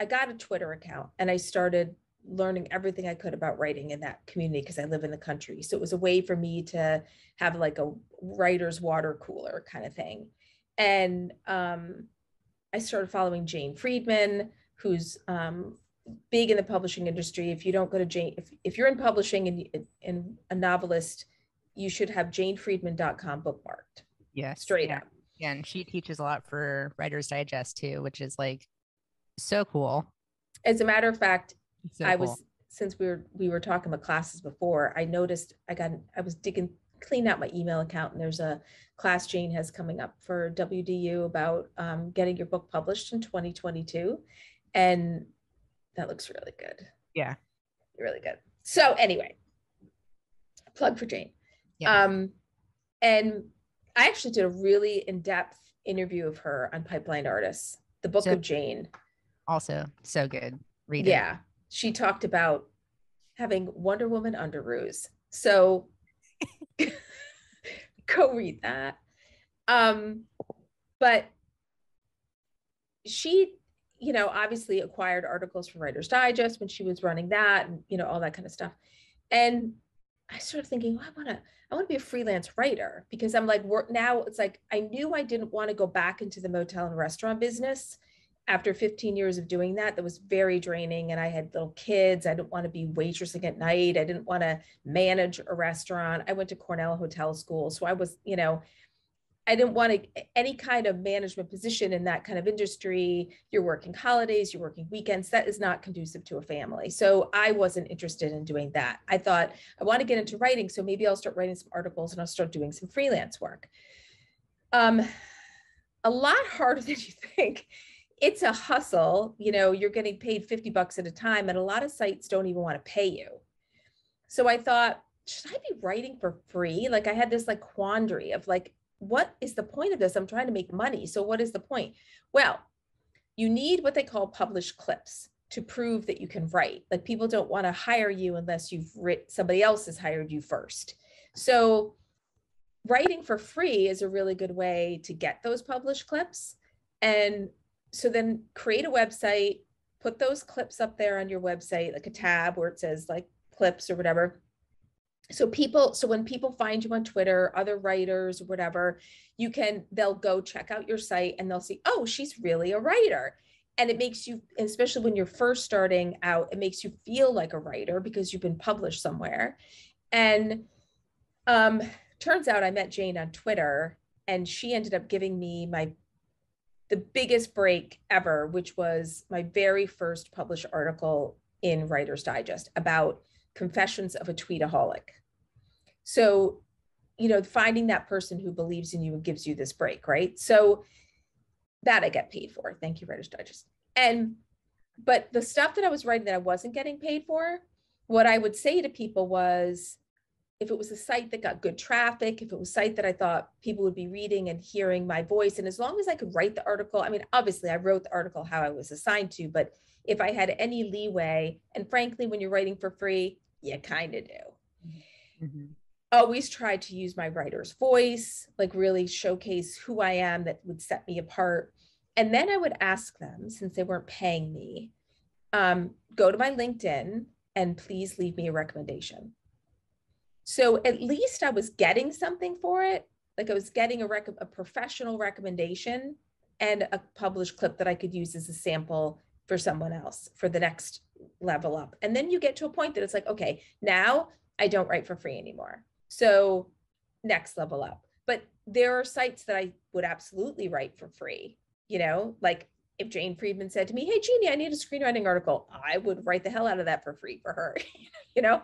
I got a Twitter account and I started learning everything I could about writing in that community because I live in the country. So it was a way for me to have like a writer's water cooler kind of thing. And I started following Jane Friedman, who's big in the publishing industry. If you don't go to Jane, if you're in publishing and a novelist, you should have janefriedman.com bookmarked. Yeah. Straight up. Yeah, and she teaches a lot for Writer's Digest too, which is like so cool. As a matter of fact, so I was cool. Since we were talking about classes before, I noticed I was digging, clean out my email account, and there's a class Jane has coming up for WDU about getting your book published in 2022, and that looks really good. Yeah, really good. So anyway, plug for Jane. Yeah. And I actually did a really in-depth interview of her on Pipeline Artists, the book of Jane. Also so good. Read it. Yeah. She talked about having Wonder Woman underoos. So go read that. But she, you know, obviously acquired articles from Writer's Digest when she was running that, and, you know, all that kind of stuff. And I started thinking, well, I want to be a freelance writer, because I'm like, now it's like, I knew I didn't want to go back into the motel and restaurant business after 15 years of doing that. That was very draining. And I had little kids. I didn't want to be waitressing at night. I didn't want to manage a restaurant. I went to Cornell Hotel School. So I was, you know, I didn't want to, any kind of management position in that kind of industry. You're working holidays, you're working weekends. That is not conducive to a family. So I wasn't interested in doing that. I thought, I want to get into writing. So maybe I'll start writing some articles and I'll start doing some freelance work. A lot harder than you think. It's a hustle. You know, you're getting paid $50 at a time, and a lot of sites don't even want to pay you. So I thought, should I be writing for free? Like, I had this like quandary of like, what is the point of this? I'm trying to make money. So what is the point? Well, you need what they call published clips to prove that you can write. Like, people don't want to hire you unless you've written, somebody else has hired you first. So writing for free is a really good way to get those published clips. And so then create a website, put those clips up there on your website, like a tab where it says like clips or whatever. So when people find you on Twitter, other writers, whatever, they'll go check out your site and they'll see, oh, she's really a writer. And it makes you, especially when you're first starting out, it makes you feel like a writer because you've been published somewhere. And turns out I met Jane on Twitter, and she ended up giving me the biggest break ever, which was my very first published article in Writer's Digest about Confessions of a Tweetaholic. So, you know, finding that person who believes in you and gives you this break, right? So that I get paid for. Thank you, Writer's Digest. But the stuff that I was writing that I wasn't getting paid for, what I would say to people was, if it was a site that got good traffic, if it was a site that I thought people would be reading and hearing my voice, and as long as I could write the article, I mean, obviously I wrote the article how I was assigned to, but if I had any leeway, and frankly, when you're writing for free, you kind of do. Mm-hmm. Always tried to use my writer's voice, like really showcase who I am, that would set me apart. And then I would ask them, since they weren't paying me, go to my LinkedIn and please leave me a recommendation. So at least I was getting something for it. Like, I was getting a professional recommendation and a published clip that I could use as a sample for someone else for the next level up. And then you get to a point that it's like, okay, now I don't write for free anymore. So next level up. But there are sites that I would absolutely write for free. You know, like if Jane Friedman said to me, hey, Jeannie, I need a screenwriting article, I would write the hell out of that for free for her, you know,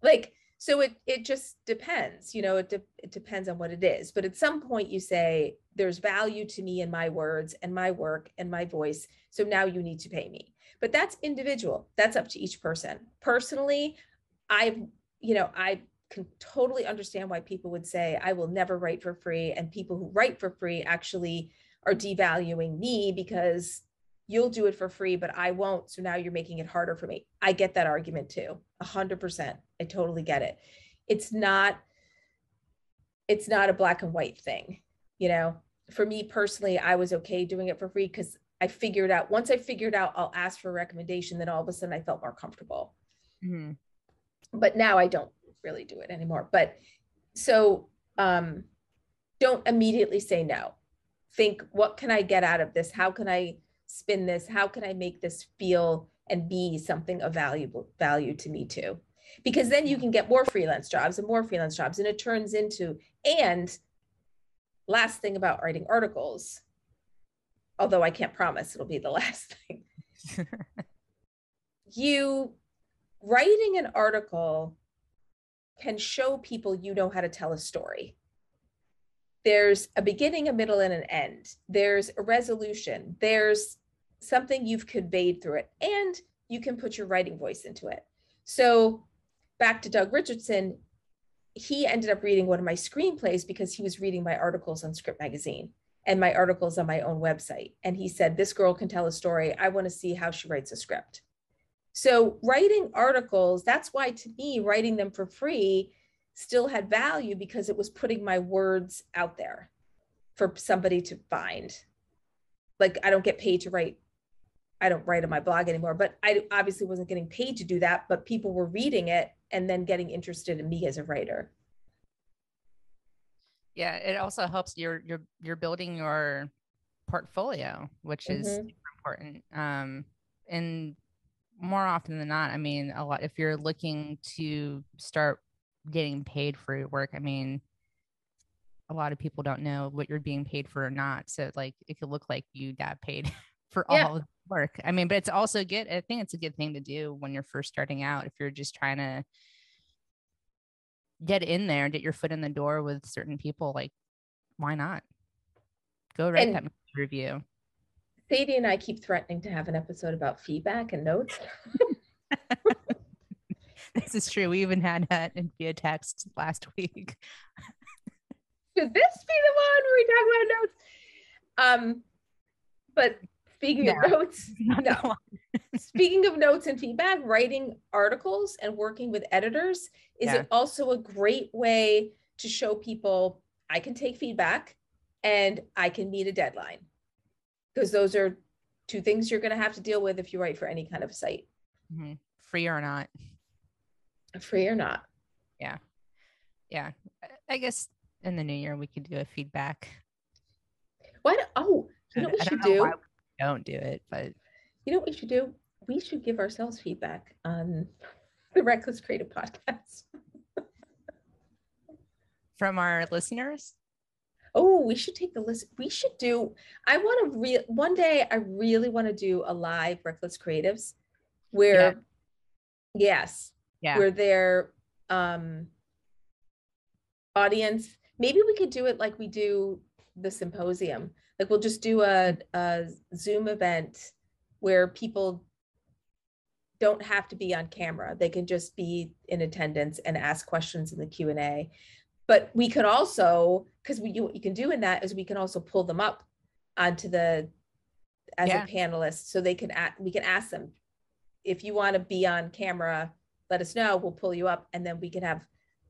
like. So it just depends, you know, it depends on what it is. But at some point you say, there's value to me in my words and my work and my voice, so now you need to pay me. But that's individual. That's up to each person. Personally, I can totally understand why people would say, I will never write for free. And people who write for free actually are devaluing me because you'll do it for free, but I won't. So now you're making it harder for me. I get that argument too, 100%. I totally get it. It's not a black and white thing. You know, for me personally, I was okay doing it for free because once I figured out I'll ask for a recommendation, then all of a sudden I felt more comfortable. Mm-hmm. But now I don't really do it anymore. But so don't immediately say no. Think, what can I get out of this? How can I spin this? How can I make this feel and be something of value to me too? Because then you can get more freelance jobs, and it turns into, and last thing about writing articles, although I can't promise it'll be the last thing, writing an article can show people you know how to tell a story. There's a beginning, a middle, and an end. There's a resolution. There's something you've conveyed through it, and you can put your writing voice into it. So back to Doug Richardson, he ended up reading one of my screenplays because he was reading my articles on Script Magazine and my articles on my own website. And he said, this girl can tell a story. I want to see how she writes a script. So writing articles, that's why to me, writing them for free still had value, because it was putting my words out there for somebody to find. Like, I don't get paid to write. I don't write on my blog anymore, but I obviously wasn't getting paid to do that, but people were reading it and then getting interested in me as a writer. Yeah, it also helps you're building your portfolio, which is super important. And more often than not, I mean, a lot, if you're looking to start getting paid for your work, I mean, a lot of people don't know what you're being paid for or not. So like, it could look like you got paid for all of the work. I mean, but it's also good. I think it's a good thing to do when you're first starting out. If you're just trying to get in there and get your foot in the door with certain people, like, why not go write that review? Sadie and I keep threatening to have an episode about feedback and notes. This is true. We even had that in via text last week. Should this be the one where we talk about notes? But speaking of notes, no. Speaking of notes and feedback, writing articles and working with editors is also a great way to show people I can take feedback and I can meet a deadline. Because those are two things you're going to have to deal with if you write for any kind of site. Mm-hmm. Free or not. Free or not. Yeah. Yeah. I guess in the new year, we could do a feedback. What? Oh, you know what we should do? Why we don't do it, but. You know what we should do? We should give ourselves feedback on the Reckless Creative Podcast. From our listeners? Oh, we should take the list. We should do, I want to one day I really want to do a live Reckless Creatives where, where their audience, maybe we could do it like we do the Symposium. Like, we'll just do a Zoom event where people don't have to be on camera. They can just be in attendance and ask questions in the Q&A. But we could also, because what you can do in that is we can also pull them up onto the, as a panelist, so they can, we can ask them, if you want to be on camera, let us know, we'll pull you up, and then we can have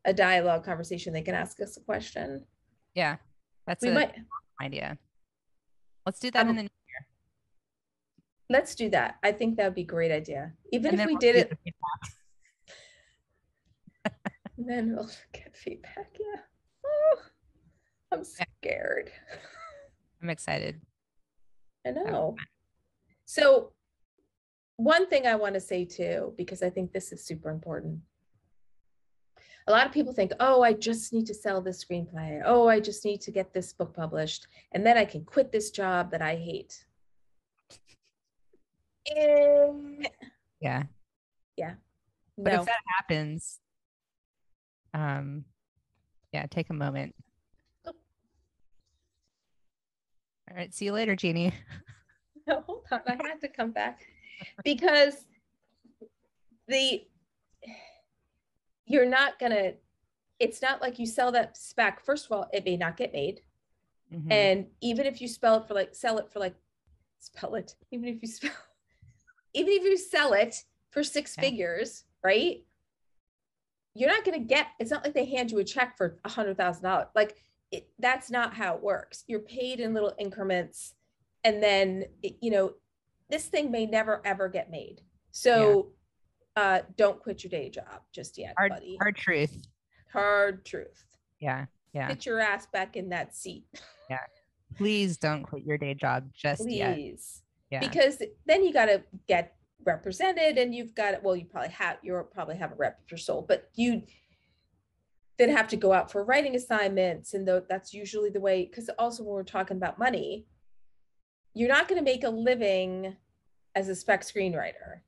a dialogue conversation. They can ask us a question. Yeah, that's an idea. Let's do that in the new year. Let's do that. I think that would be a great idea. Even if we did it. And then we'll get feedback. Yeah. Oh, I'm scared. I'm excited. I know. So one thing I want to say too, because I think this is super important. A lot of people think, oh, I just need to sell this screenplay. Oh, I just need to get this book published. And then I can quit this job that I hate. Yeah. Yeah. But if that happens, take a moment. Oh. All right, see you later, Jeannie. No, hold on, I had to come back because you're not gonna, it's not like you sell that spec. First of all, it may not get made. Mm-hmm. And even if you sell it for six figures, right? You're not going to get, it's not like they hand you a check for $100,000. Like, that's not how it works. You're paid in little increments. And then, this thing may never, ever get made. So don't quit your day job just yet, buddy. Hard truth. Yeah. Get your ass back in that seat. Yeah. Please don't quit your day job just yet. Please. Yeah. Because then you got to get represented, and you've got, you probably have a rep for your soul, but you then have to go out for writing assignments, and that's usually the way, because also when we're talking about money, you're not going to make a living as a spec screenwriter.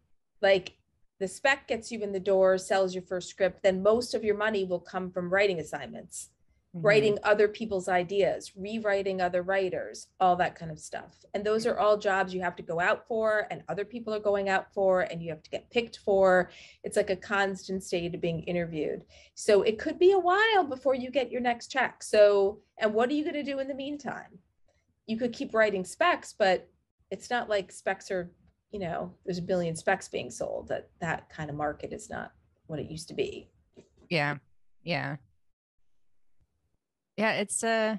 Like, the spec gets you in the door, sells your first script, then most of your money will come from writing assignments, writing other people's ideas, rewriting other writers, all that kind of stuff. And those are all jobs you have to go out for, and other people are going out for, and you have to get picked for. It's like a constant state of being interviewed. So it could be a while before you get your next check. So, and what are you going to do in the meantime? You could keep writing specs, but it's not like specs are, you know, there's a billion specs being sold. That kind of market is not what it used to be. Yeah. Yeah. Yeah, it's part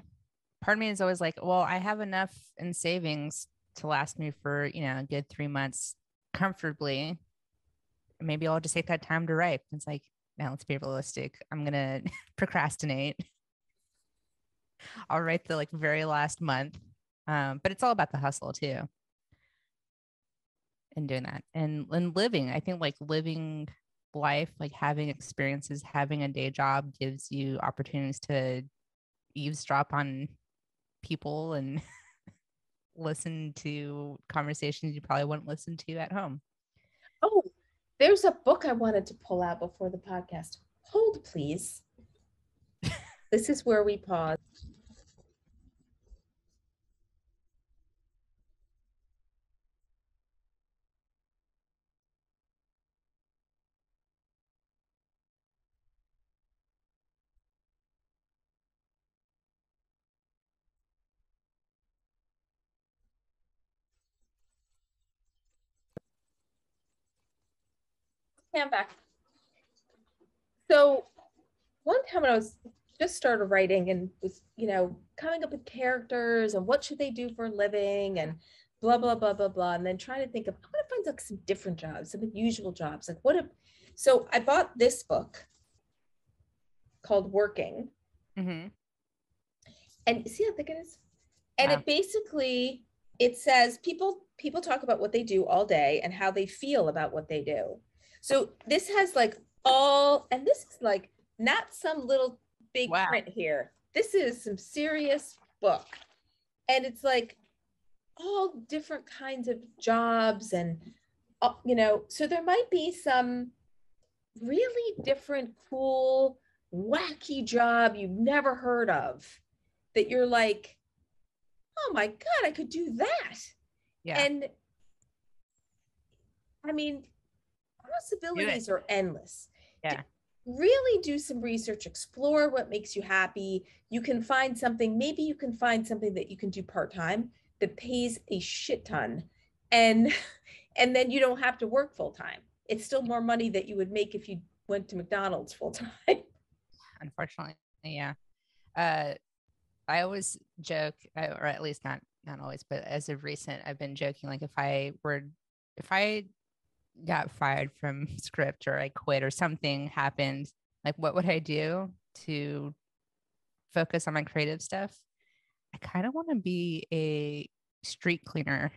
of me is always like, well, I have enough in savings to last me for, you know, a good 3 months comfortably. Maybe I'll just take that time to write. It's like, now let's be realistic. I'm going to procrastinate. I'll write the like very last month. But it's all about the hustle too. And doing that and living, I think like living life, like having experiences, having a day job gives you opportunities to eavesdrop on people and listen to conversations you probably wouldn't listen to at home. Oh, there's a book I wanted to pull out before the podcast. Hold, please. This is where we pause. I'm back. So one time when I was just started writing and was, you know, coming up with characters and what should they do for a living and blah, blah, blah, blah, blah. And then trying to think of, I'm going to find like some different jobs, some unusual jobs. Like what if, so I bought this book called Working. Mm-hmm. And see how thick it is? And wow. It basically, it says people talk about what they do all day and how they feel about what they do. So this has like all, and this is like not some little big wow. print here. This is some serious book. And it's like all different kinds of jobs and, you know, so there might be some really different, cool, wacky job you've never heard of that you're like, oh my God, I could do that. Yeah. And I mean, possibilities are endless. Yeah. Really do some research, explore what makes you happy. You can find something, maybe you can find something that you can do part-time that pays a shit ton. And then you don't have to work full-time. It's still more money that you would make if you went to McDonald's full-time. Unfortunately. Yeah. I always joke, or at least not always, but as of recent, I've been joking, like if I got fired from Script or I quit or something happened, like what would I do to focus on my creative stuff? I kind of want to be a street cleaner.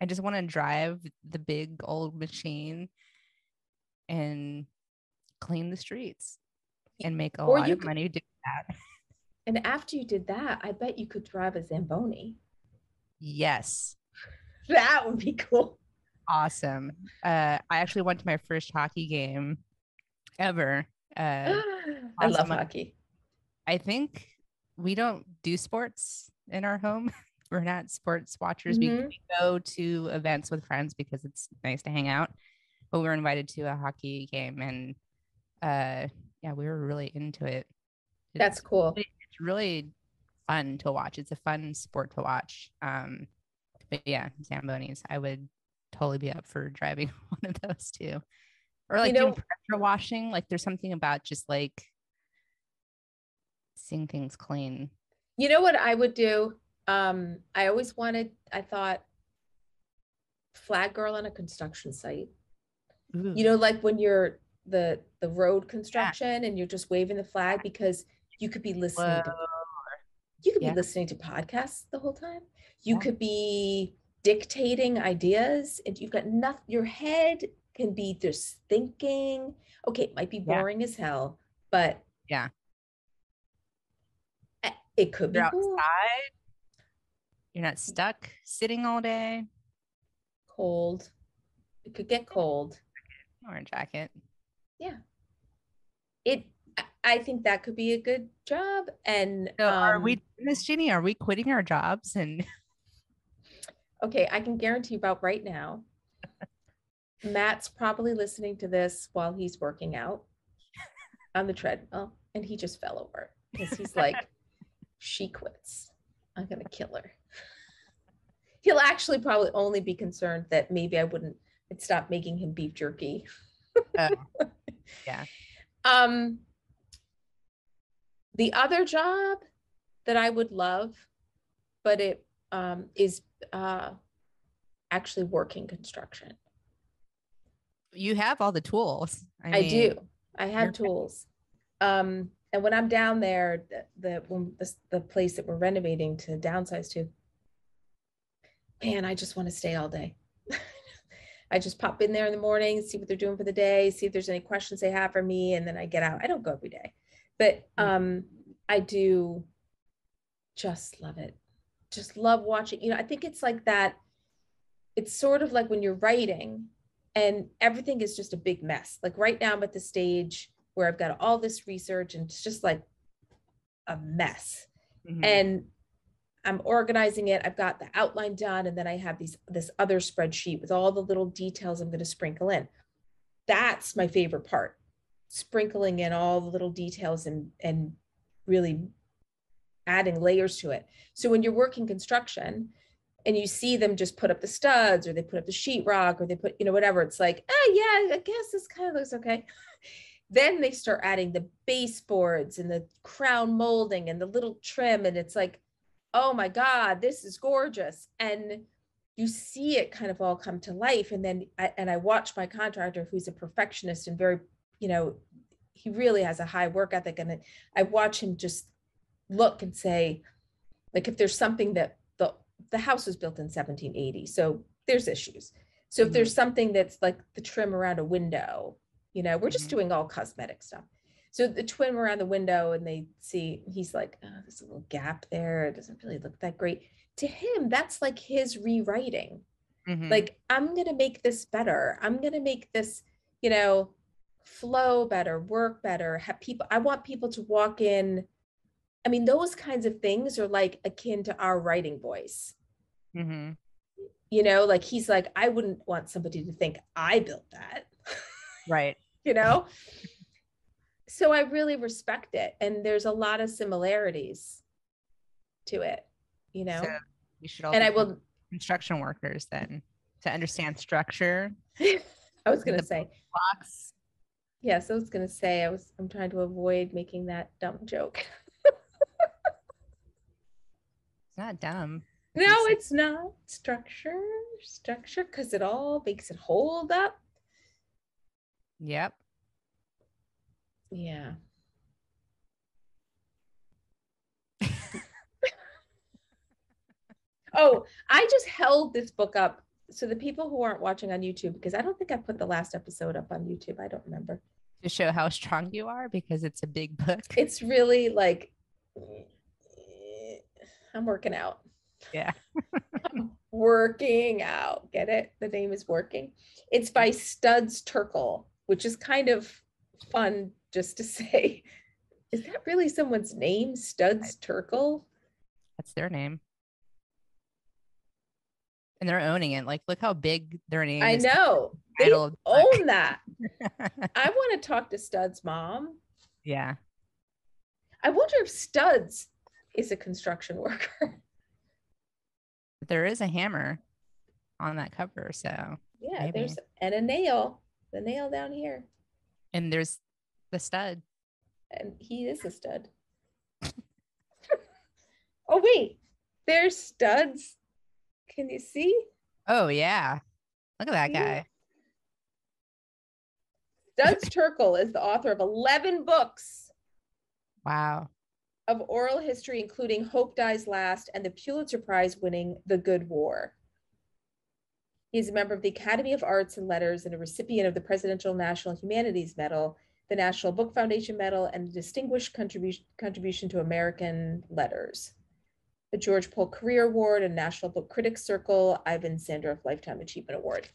I just want to drive the big old machine and clean the streets and make a lot of money doing that. And after you did that, I bet you could drive a Zamboni. Yes. That would be cool. Awesome. I actually went to my first hockey game ever. I love hockey. I think we don't do sports in our home. We're not sports watchers. Mm-hmm. We go to events with friends because it's nice to hang out, but we were invited to a hockey game and yeah, we were really into it. That's cool. It's really fun to watch. It's a fun sport to watch. But yeah, Zambonis. I would totally be up for driving one of those too, or like, you know, doing pressure washing. Like there's something about just like seeing things clean. You know what I would do? I thought flag girl on a construction site. Ooh. You know, like when you're the road construction and you're just waving the flag because you could be listening. Whoa. You could be listening to podcasts the whole time. You could be dictating ideas, and you've got nothing. Your head can be just thinking. Okay, it might be boring as hell, but yeah, it could be cool. Outside. You're not stuck sitting all day. Cold. It could get cold. Orange jacket. Yeah. I think that could be a good job. And so are we, Miss Ginny, are we quitting our jobs? And okay, I can guarantee you about right now, Matt's probably listening to this while he's working out on the treadmill, and he just fell over because he's like, she quits. I'm gonna kill her. He'll actually probably only be concerned that maybe I'd stop making him beef jerky. Yeah. The other job that I would love, but it is actually working construction. You have all the tools. I have tools. And when I'm down there, the place that we're renovating to downsize to, man, I just want to stay all day. I just pop in there in the morning, see what they're doing for the day, see if there's any questions they have for me, and then I get out. I don't go every day, but I do just love it. Just love watching. You know, I think it's like that. It's sort of like when you're writing and everything is just a big mess. Like right now I'm at the stage where I've got all this research and it's just like a mess. Mm-hmm. And I'm organizing it. I've got the outline done. And then I have this other spreadsheet with all the little details I'm going to sprinkle in. That's my favorite part. Sprinkling in all the little details and really adding layers to it. So when you're working construction and you see them just put up the studs, or they put up the sheetrock, or they put, you know, whatever, it's like, oh yeah, I guess this kind of looks okay. Then they start adding the baseboards and the crown molding and the little trim. And it's like, oh my God, this is gorgeous. And you see it kind of all come to life. And then I watch my contractor, who's a perfectionist and very, you know, he really has a high work ethic. And I watch him just look and say, like, if there's something that the house was built in 1780, so there's issues. So if there's something that's like the trim around a window, you know, we're just doing all cosmetic stuff. So the trim around the window, and they see, he's like, oh, there's a little gap there. It doesn't really look that great. To him, that's like his rewriting. Mm-hmm. Like, I'm going to make this better. I'm going to make this, you know, flow better, work better, have people. I want people to walk in. I mean, those kinds of things are like akin to our writing voice. Mm-hmm. You know, like he's like, I wouldn't want somebody to think I built that. Right. You know, so I really respect it. And there's a lot of similarities to it, you know, so we should all be construction workers then to understand structure. I was going to say blocks. Yes. I was going to say, I'm trying to avoid making that dumb joke. It's not dumb. No, it's not structure. 'Cause it all makes it hold up. Yep. Yeah. Oh, I just held this book up. So the people who aren't watching on YouTube, because I don't think I put the last episode up on YouTube. I don't remember. To show how strong you are, because it's a big book. It's really like, I'm working out. Yeah. Working out. Get it? The name is Working. It's by Studs Terkel, which is kind of fun just to say. Is that really someone's name? Studs Terkel? That's their name. And they're owning it. Like, look how big their name is. I know. They own that. I want to talk to Studs' mom. Yeah. I wonder if Studs is a construction worker. There is a hammer on that cover, so yeah, maybe. There's a nail, the nail down here, and there's the stud, and he is a stud. Oh wait, there's Studs. Can you see? Oh yeah, look at that guy. Studs Terkel is the author of 11 books. Wow. Of oral history, including Hope Dies Last and the Pulitzer Prize winning The Good War. He is a member of the Academy of Arts and Letters and a recipient of the Presidential National Humanities Medal, the National Book Foundation Medal, and a distinguished contribution to American letters. The George Polk Career Award and National Book Critics Circle, Ivan Sandroff Lifetime Achievement Award.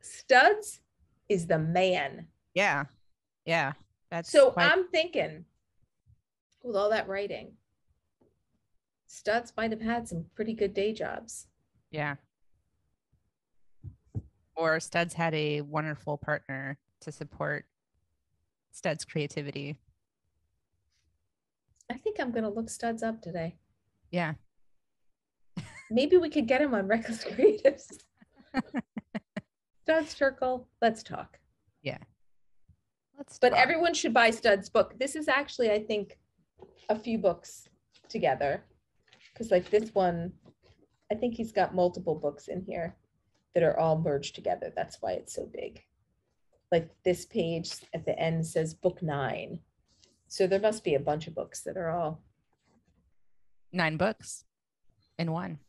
Studs is the man. Yeah. Yeah. That's so quite... I'm thinking with all that writing, Studs might have had some pretty good day jobs. Yeah. Or Studs had a wonderful partner to support Studs' creativity. I think I'm going to look Studs up today. Yeah. Maybe we could get him on Reckless Creatives. Studs Terkel, let's talk. Yeah. But everyone should buy Studs' book. This is actually, I think, a few books together. Because like this one, I think he's got multiple books in here that are all merged together. That's why it's so big. Like this page at the end says book 9. So there must be a bunch of books that are all 9 books in one.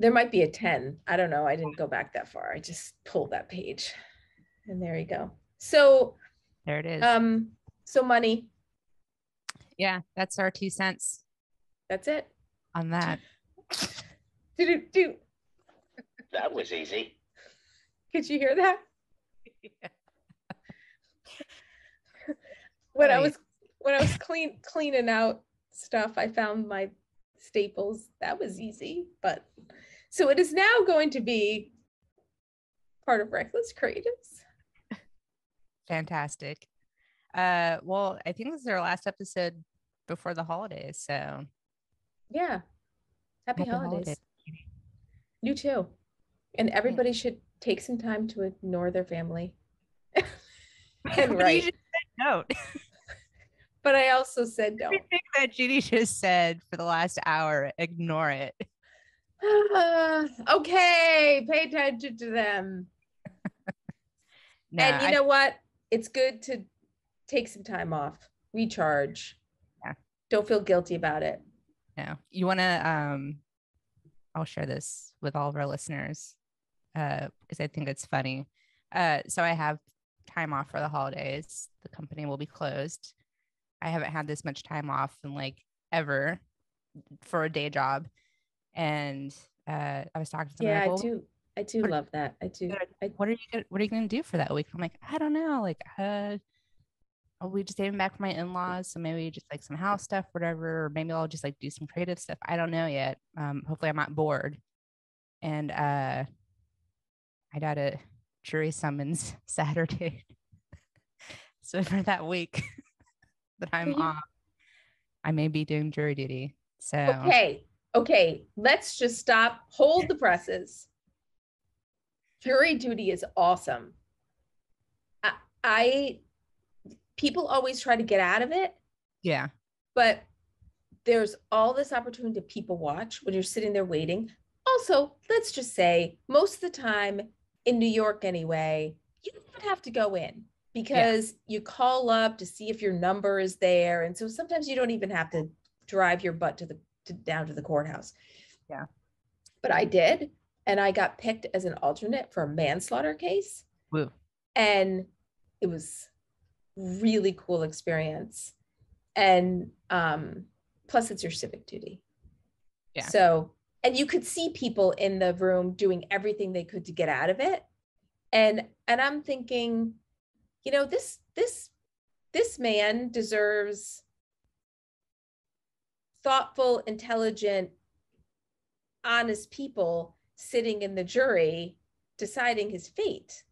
There might be a 10. I don't know. I didn't go back that far. I just pulled that page and there you go. So there it is. So money. Yeah. That's our 2 cents. That's it on that. Do. That was easy. Could you hear that? Yeah. When I was cleaning out stuff, I found my staples. That was easy, but so it is now going to be part of Reckless Creatives. Fantastic. Well, I think this is our last episode before the holidays, so yeah. Happy holidays. You too. And everybody should take some time to ignore their family. And write. You just said don't. But I also said don't. I think that Judy just said for the last hour, ignore it. Okay, pay attention to them. And you know what? It's good to take some time off, recharge. Yeah. Don't feel guilty about it. No. You want to, I'll share this with all of our listeners because I think it's funny. So I have time off for the holidays. The company will be closed. I haven't had this much time off in like ever for a day job. And I was talking to someone. Yeah, like, I do love that. I do. What are you going to do for that week? I'm like, I don't know. Like, I'll be just getting back from my in-laws. So maybe just like some house stuff, whatever. Or maybe I'll just like do some creative stuff. I don't know yet. Hopefully I'm not bored. And I got a jury summons Saturday. So for that week that I'm off, I may be doing jury duty. So Okay. Let's just stop. Hold the presses. Jury duty is awesome. People always try to get out of it. Yeah. But there's all this opportunity to people watch when you're sitting there waiting. Also, let's just say most of the time in New York anyway, you don't have to go in because you call up to see if your number is there. And so sometimes you don't even have to drive your butt down to the courthouse. Yeah. But I did. And I got picked as an alternate for a manslaughter case. Woo. And it was really cool experience. And plus it's your civic duty. Yeah. So, and you could see people in the room doing everything they could to get out of it. And I'm thinking, you know, this man deserves thoughtful, intelligent, honest people sitting in the jury deciding his fate.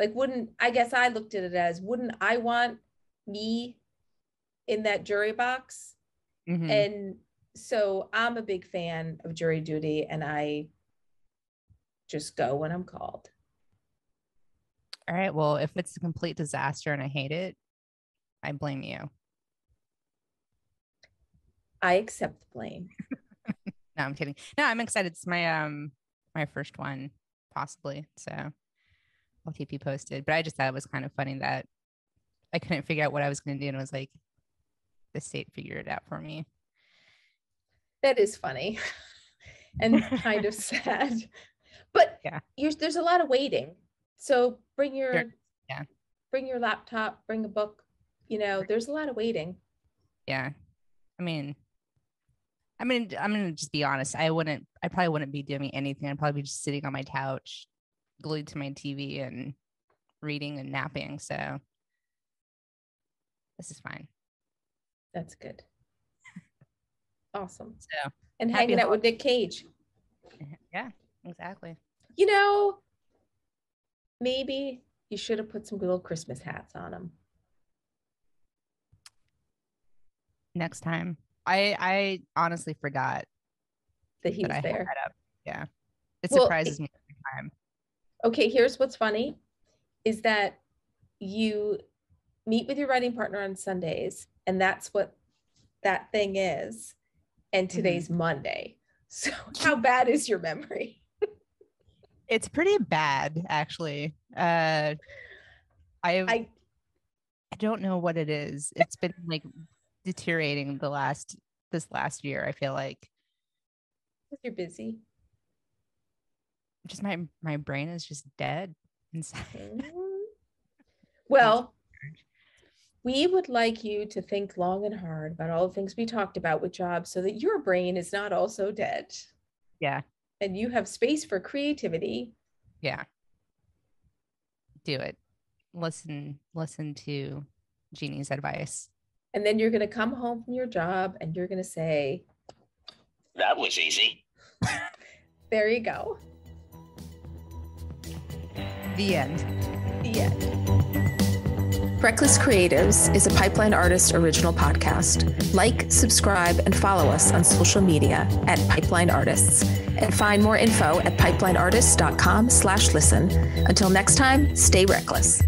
Like, I looked at it as, wouldn't I want me in that jury box? Mm-hmm. And so I'm a big fan of jury duty and I just go when I'm called. All right. Well, if it's a complete disaster and I hate it, I blame you. I accept the blame. No, I'm kidding. No, I'm excited. It's my, my first one possibly. So I'll keep you posted, but I just thought it was kind of funny that I couldn't figure out what I was going to do. And I was like, the state figured it out for me. That is funny and kind of sad, but yeah, there's a lot of waiting. So bring your laptop, bring a book, you know, there's a lot of waiting. Yeah. I'm going to just be honest. I probably wouldn't be doing anything. I'd probably be just sitting on my couch, glued to my TV and reading and napping. So this is fine. That's good. Awesome. So, and hanging out with Nick Cage. Yeah, exactly. You know, maybe you should have put some little Christmas hats on them. Next time. I honestly forgot that he's there. I had that up. Yeah. It surprises me every time. Okay, here's what's funny is that you meet with your writing partner on Sundays, and that's what that thing is. And today's Monday. So how bad is your memory? It's pretty bad, actually. I don't know what it is. It's been like deteriorating this last year, I feel like. You're busy. Just my brain is just dead inside. Well, we would like you to think long and hard about all the things we talked about with jobs so that your brain is not also dead. Yeah. And you have space for creativity. Yeah. Do it. Listen to Jeannie's advice. And then you're going to come home from your job and you're going to say, that was easy. There you go. The end. The end. Reckless Creatives is a Pipeline Artist original podcast. Like, subscribe, and follow us on social media at Pipeline Artists. And find more info at pipelineartists.com/listen. Until next time, stay reckless.